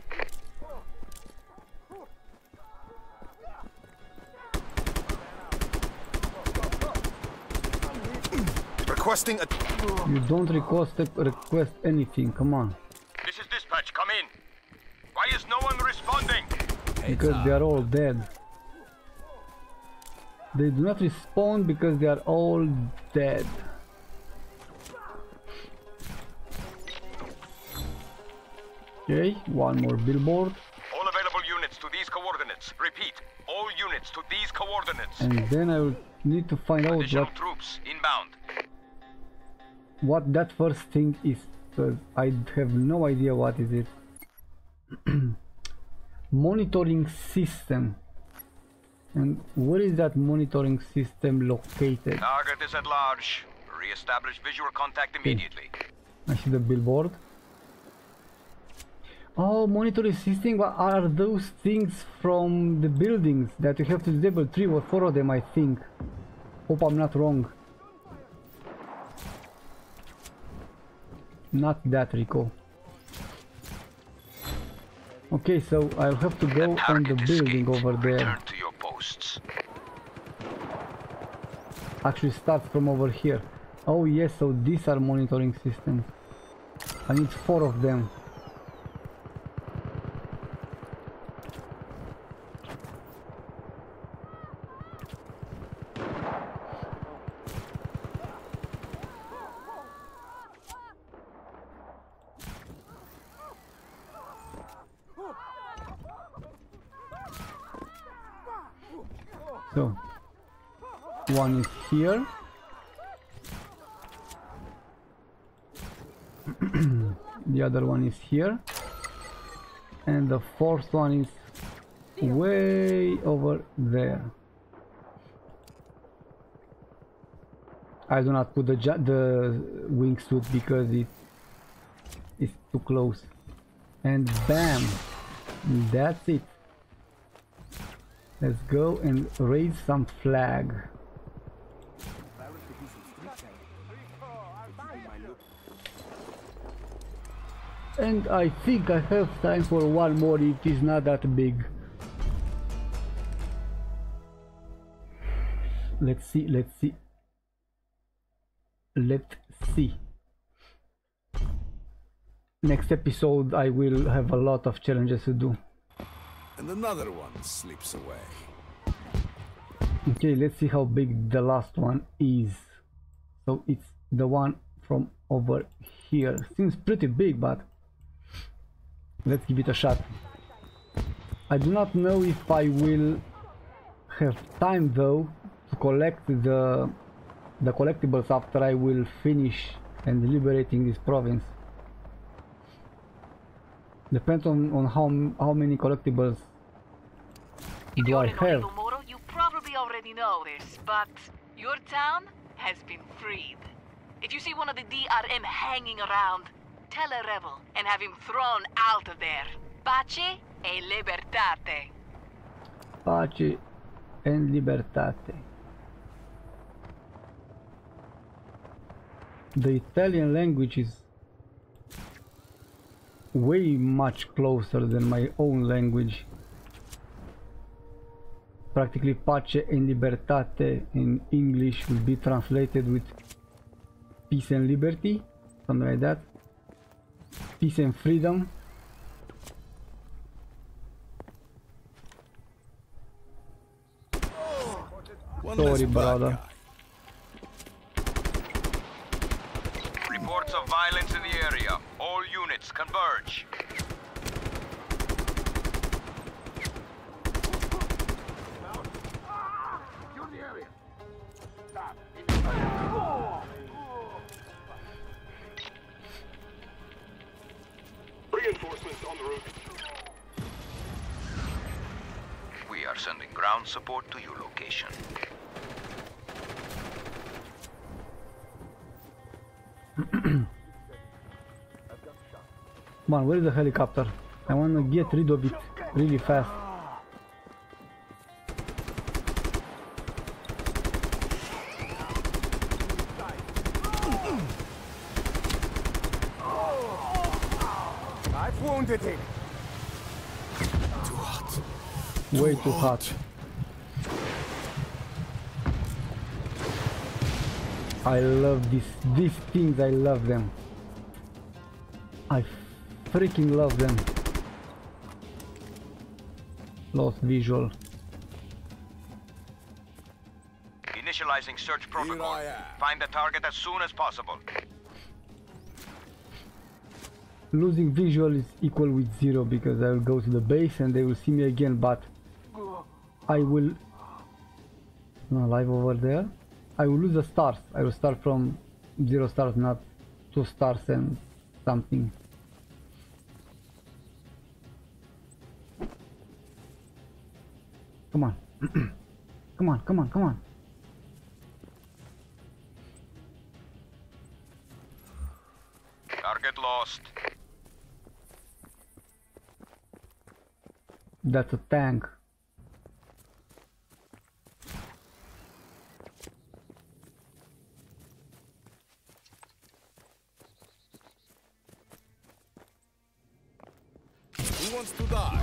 Requesting a... You don't request anything, come on. This is dispatch, come in. Why is no one responding? Because they are all dead. They do not respond because they are all dead. Okay, one more billboard. All available units to these coordinates. Repeat, all units to these coordinates. And then I will need to find out what... troops inbound. What that first thing is, I have no idea what is it. Monitoring system. And where is that monitoring system located? Target is at large. Re-establish visual contact immediately. I see the billboard. Oh, monitoring system, what are those things from the buildings that you have to disable? 3 or 4 of them, I think. Hope I'm not wrong. Not that, Rico. Okay, so I'll have to go on the building over there. To your posts. Actually, start from over here. Oh yes, so these are monitoring systems. I need 4 of them. So, one is here. The other one is here. And the fourth one is way over there. I do not put the wingsuit because it is too close. And bam! That's it. Let's go and raise some flag. And I think I have time for one more, it is not that big. Let's see, let's see. Let's see. Next episode I will have a lot of challenges to do. And another one slips away. Okay, let's see how big the last one is. So it's the one from over here. Seems pretty big, but let's give it a shot. I do not know if I will have time though to collect the collectibles after I will finish and liberating this province. Depends on how many collectibles do I have. You probably already know this, but your town has been freed. If you see one of the DRM hanging around, tell a rebel and have him thrown out of there. Pace e Libertate. Pace and Libertate. The Italian language is way much closer than my own language. Practically Pace and Libertate in English will be translated with peace and liberty, something like that. Peace and freedom. Sorry, brother. Reports of violence in the area. All units converge. We are sending ground support to your location. Come on, where is the helicopter? I want to get rid of it really fast. Way too hot. I love this. These things, I love them. I freaking love them. Lost visual. Initializing search protocol. Find the target as soon as possible. Losing visual is equal with 0 because I will go to the base and they will see me again, but I will not live over there. I will lose the stars. I will start from 0 stars, not 2 stars and something. Come on. Come on, come on, come on. Target lost. That's a tank. To die.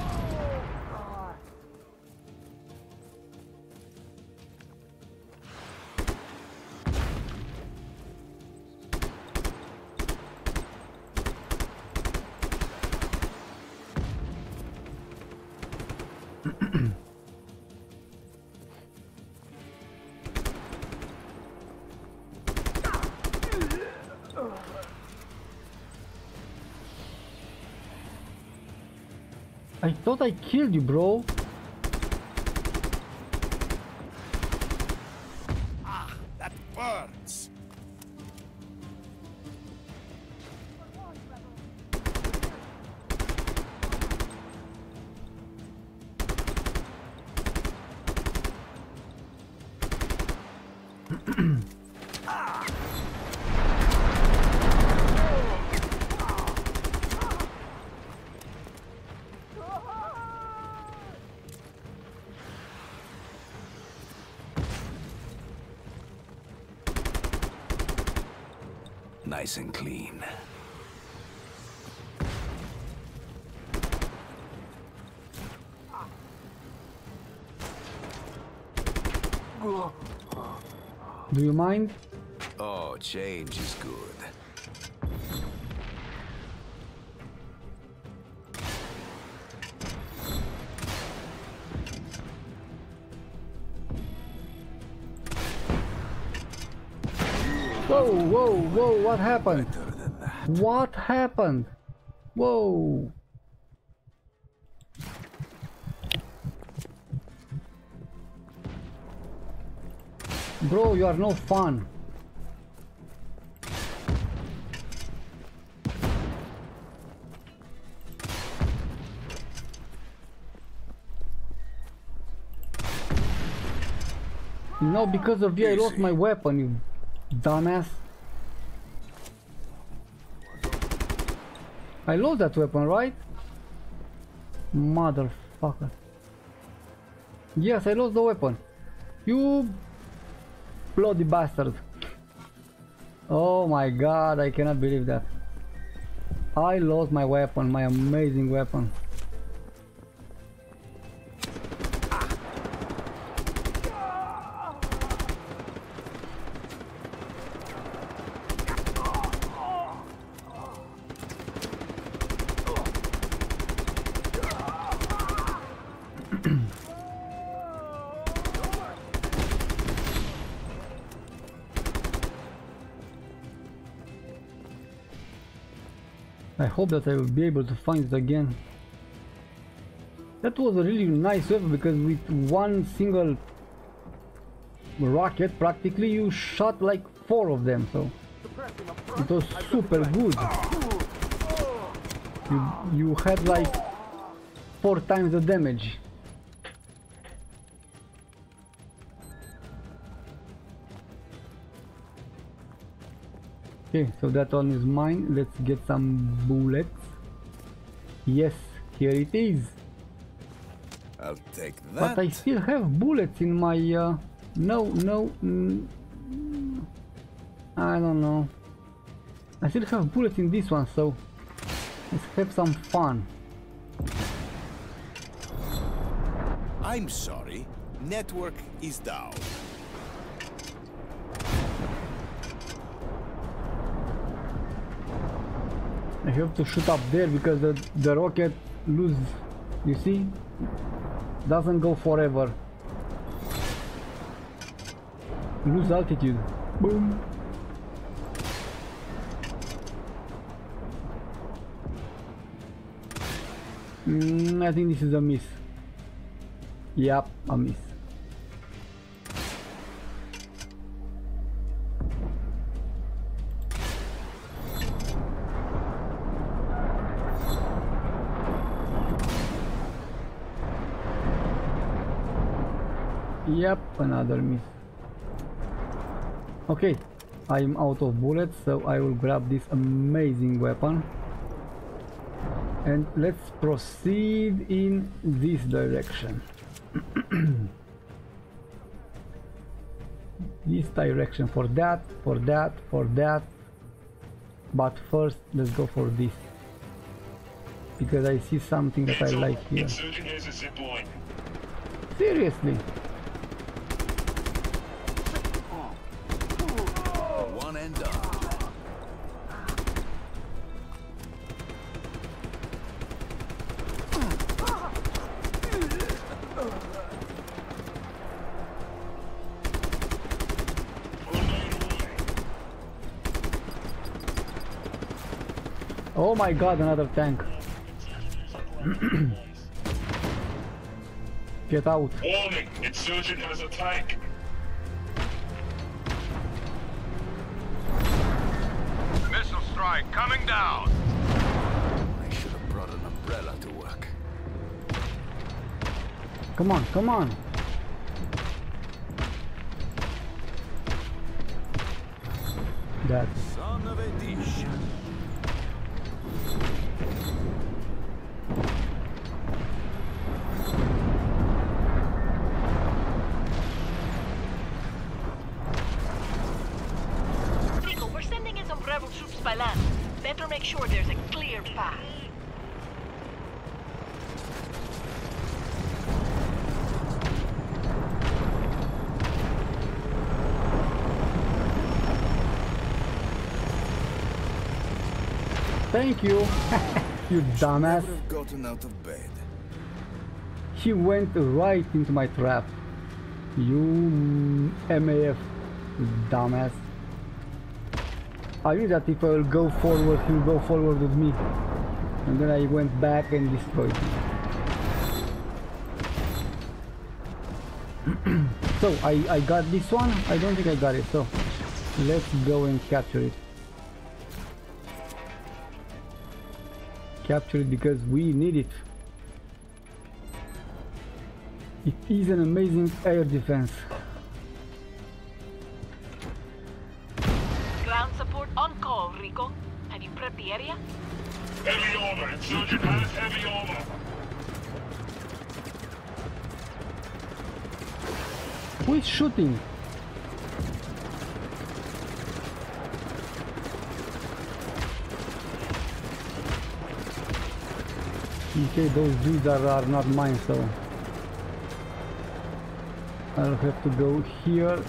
I thought I killed you, bro. Ah, that burns. Ah. Nice and clean. Do you mind? Oh, change is good. Whoa, whoa, whoa, what happened? What happened? Whoa. Bro, you are no fun. No, because of you, I lost my weapon, you dumbass. I lost that weapon, right? Motherfucker. Yes, I lost the weapon. You bloody bastard. Oh my god, I cannot believe that. I lost my weapon, my amazing weapon. I hope that I will be able to find it again. That was a really nice weapon, because with one single rocket practically you shot like 4 of them, so it was super good. You had like 4 times the damage. Okay, so that one is mine. Let's get some bullets. Yes, here it is. I'll take that. But I still have bullets in my... I don't know. I still have bullets in this one, so let's have some fun. I'm sorry, network is down. I have to shoot up there because the rocket loses, you see? Doesn't go forever. Lose altitude. Boom. I think this is a miss. Yep, a miss. Yep, another miss. Okay, I'm out of bullets, so I will grab this amazing weapon. And let's proceed in this direction. This direction, for that, for that, for that. But first, let's go for this. Because I see something that I like here. Seriously? Oh my god, another tank. Get out. Warning, insurgent has a tank. Missile strike coming down. I should have brought an umbrella to work. Come on, come on. That son of a dish. Rico, we're sending in some rebel troops. Better make sure there's a clear path. Thank you, you dumbass. She would have gotten out of bed. He went right into my trap. You MAF dumbass. I knew that if I will go forward, he'll go forward with me. And then I went back and destroyed him. So, I got this one? I don't think I got it, so let's go and capture it. Capture it because we need it. It is an amazing air defense. Ground support on call, Rico. Have you prepped the area? Heavy armor, insurgent has heavy armor. Who is shooting? Okay, those dudes are not mine, so I'll have to go here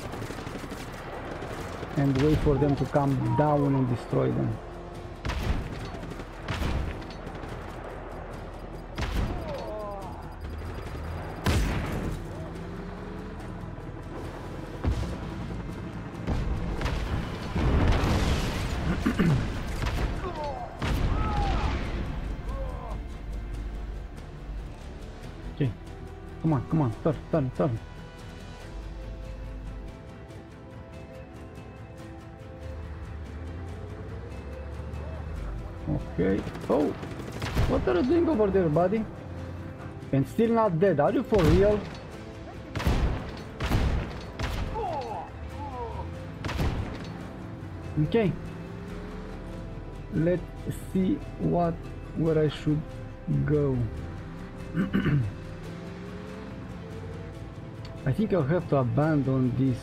and wait for them to come down and destroy them. Okay, come on, come on, turn, turn, turn. Okay. Oh, what are you doing over there, buddy? And still not dead. Are you for real? Okay. Let's see where I should go. I think I'll have to abandon this.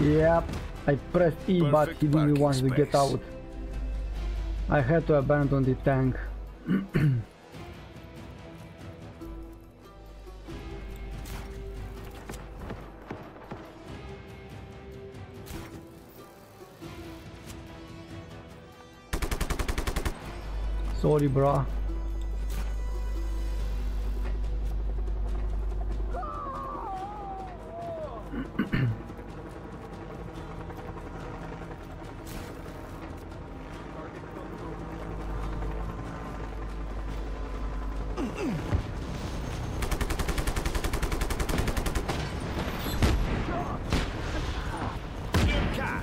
Yep. I pressed E, but he didn't want to get out. I had to abandon the tank. Sorry, brah.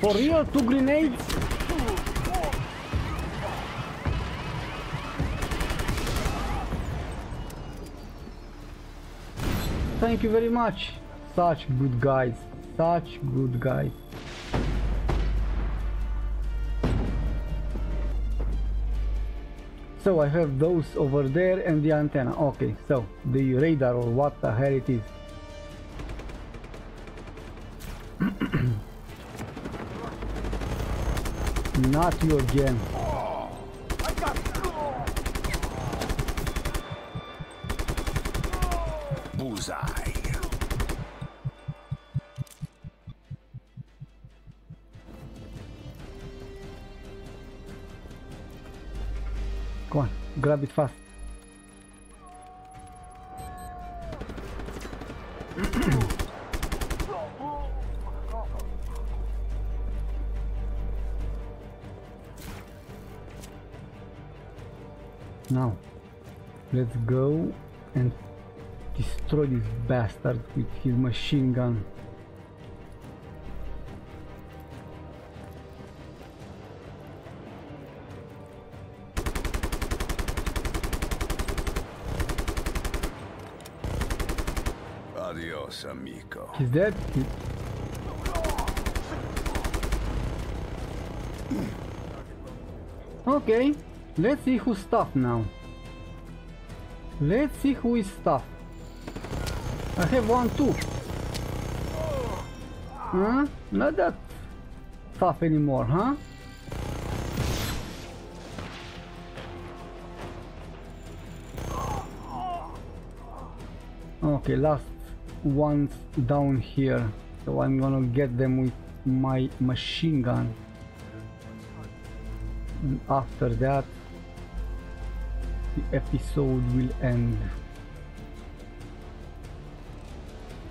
For real, 2 grenades? Thank you very much. Such good guys. Such good guys. So I have those over there and the antenna. Okay, so the radar or what the hell it is. Not you again. Bullseye. Come on, grab it fast. Now, let's go and destroy this bastard with his machine gun. Adios, amigo. He's dead? Okay. Let's see who's tough now. Let's see who is tough. I have 1, 2. Huh? Not that tough anymore, huh? Okay, last one's down here, so I'm gonna get them with my machine gun. And after that, the episode will end.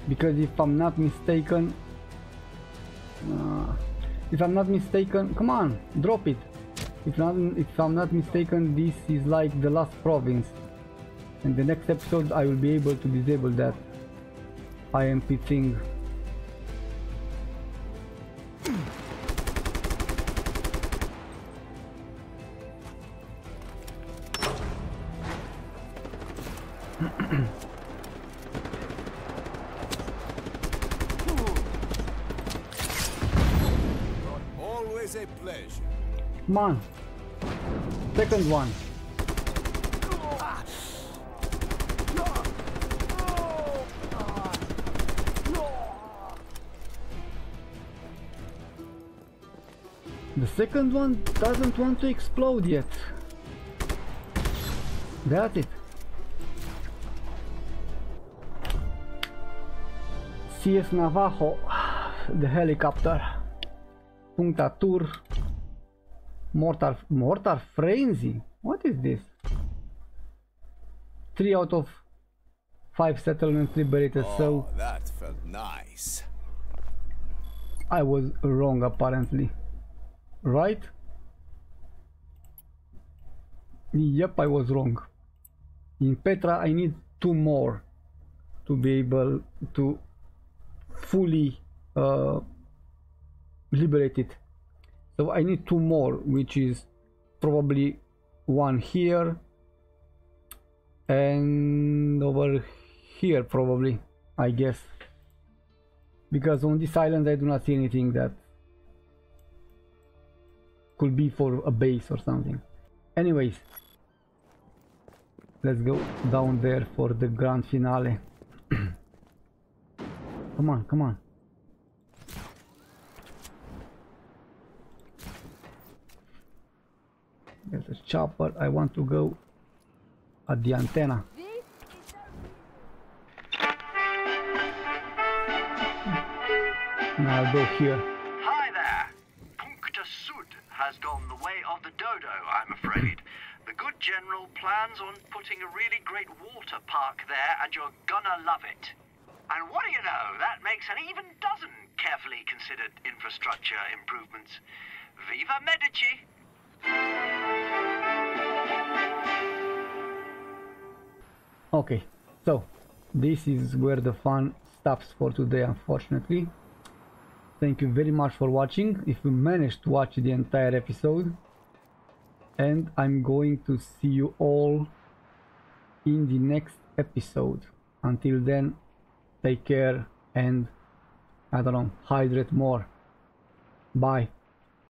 Because if I'm not mistaken, come on, drop it. If I'm not mistaken, this is like the last province. In the next episode, I will be able to disable that IMP thing. Always a pleasure. Come on. Second one. The second one doesn't want to explode yet. That's it. CS Navajo, the helicopter. Punctatur. Mortar frenzy. What is this? 3 out of 5 settlements liberated. Oh, so that felt nice. I was wrong apparently. Right? Yep, I was wrong. In Petra I need 2 more to be able to fully liberate it. So I need 2 more, which is probably 1 here and over here probably, I guess. Because on this island I do not see anything that could be for a base or something. Anyways, let's go down there for the grand finale. Come on, come on. There's a chopper. I want to go at the antenna. Now I'll go here. I'm afraid. The good general plans on putting a really great water park there, and you're gonna love it. And what do you know, that makes an even dozen carefully considered infrastructure improvements. Viva Medici! Okay, so this is where the fun stops for today, unfortunately. Thank you very much for watching, if you managed to watch the entire episode. And I'm going to see you all in the next episode. Until then, take care and, I don't know, hydrate more. Bye.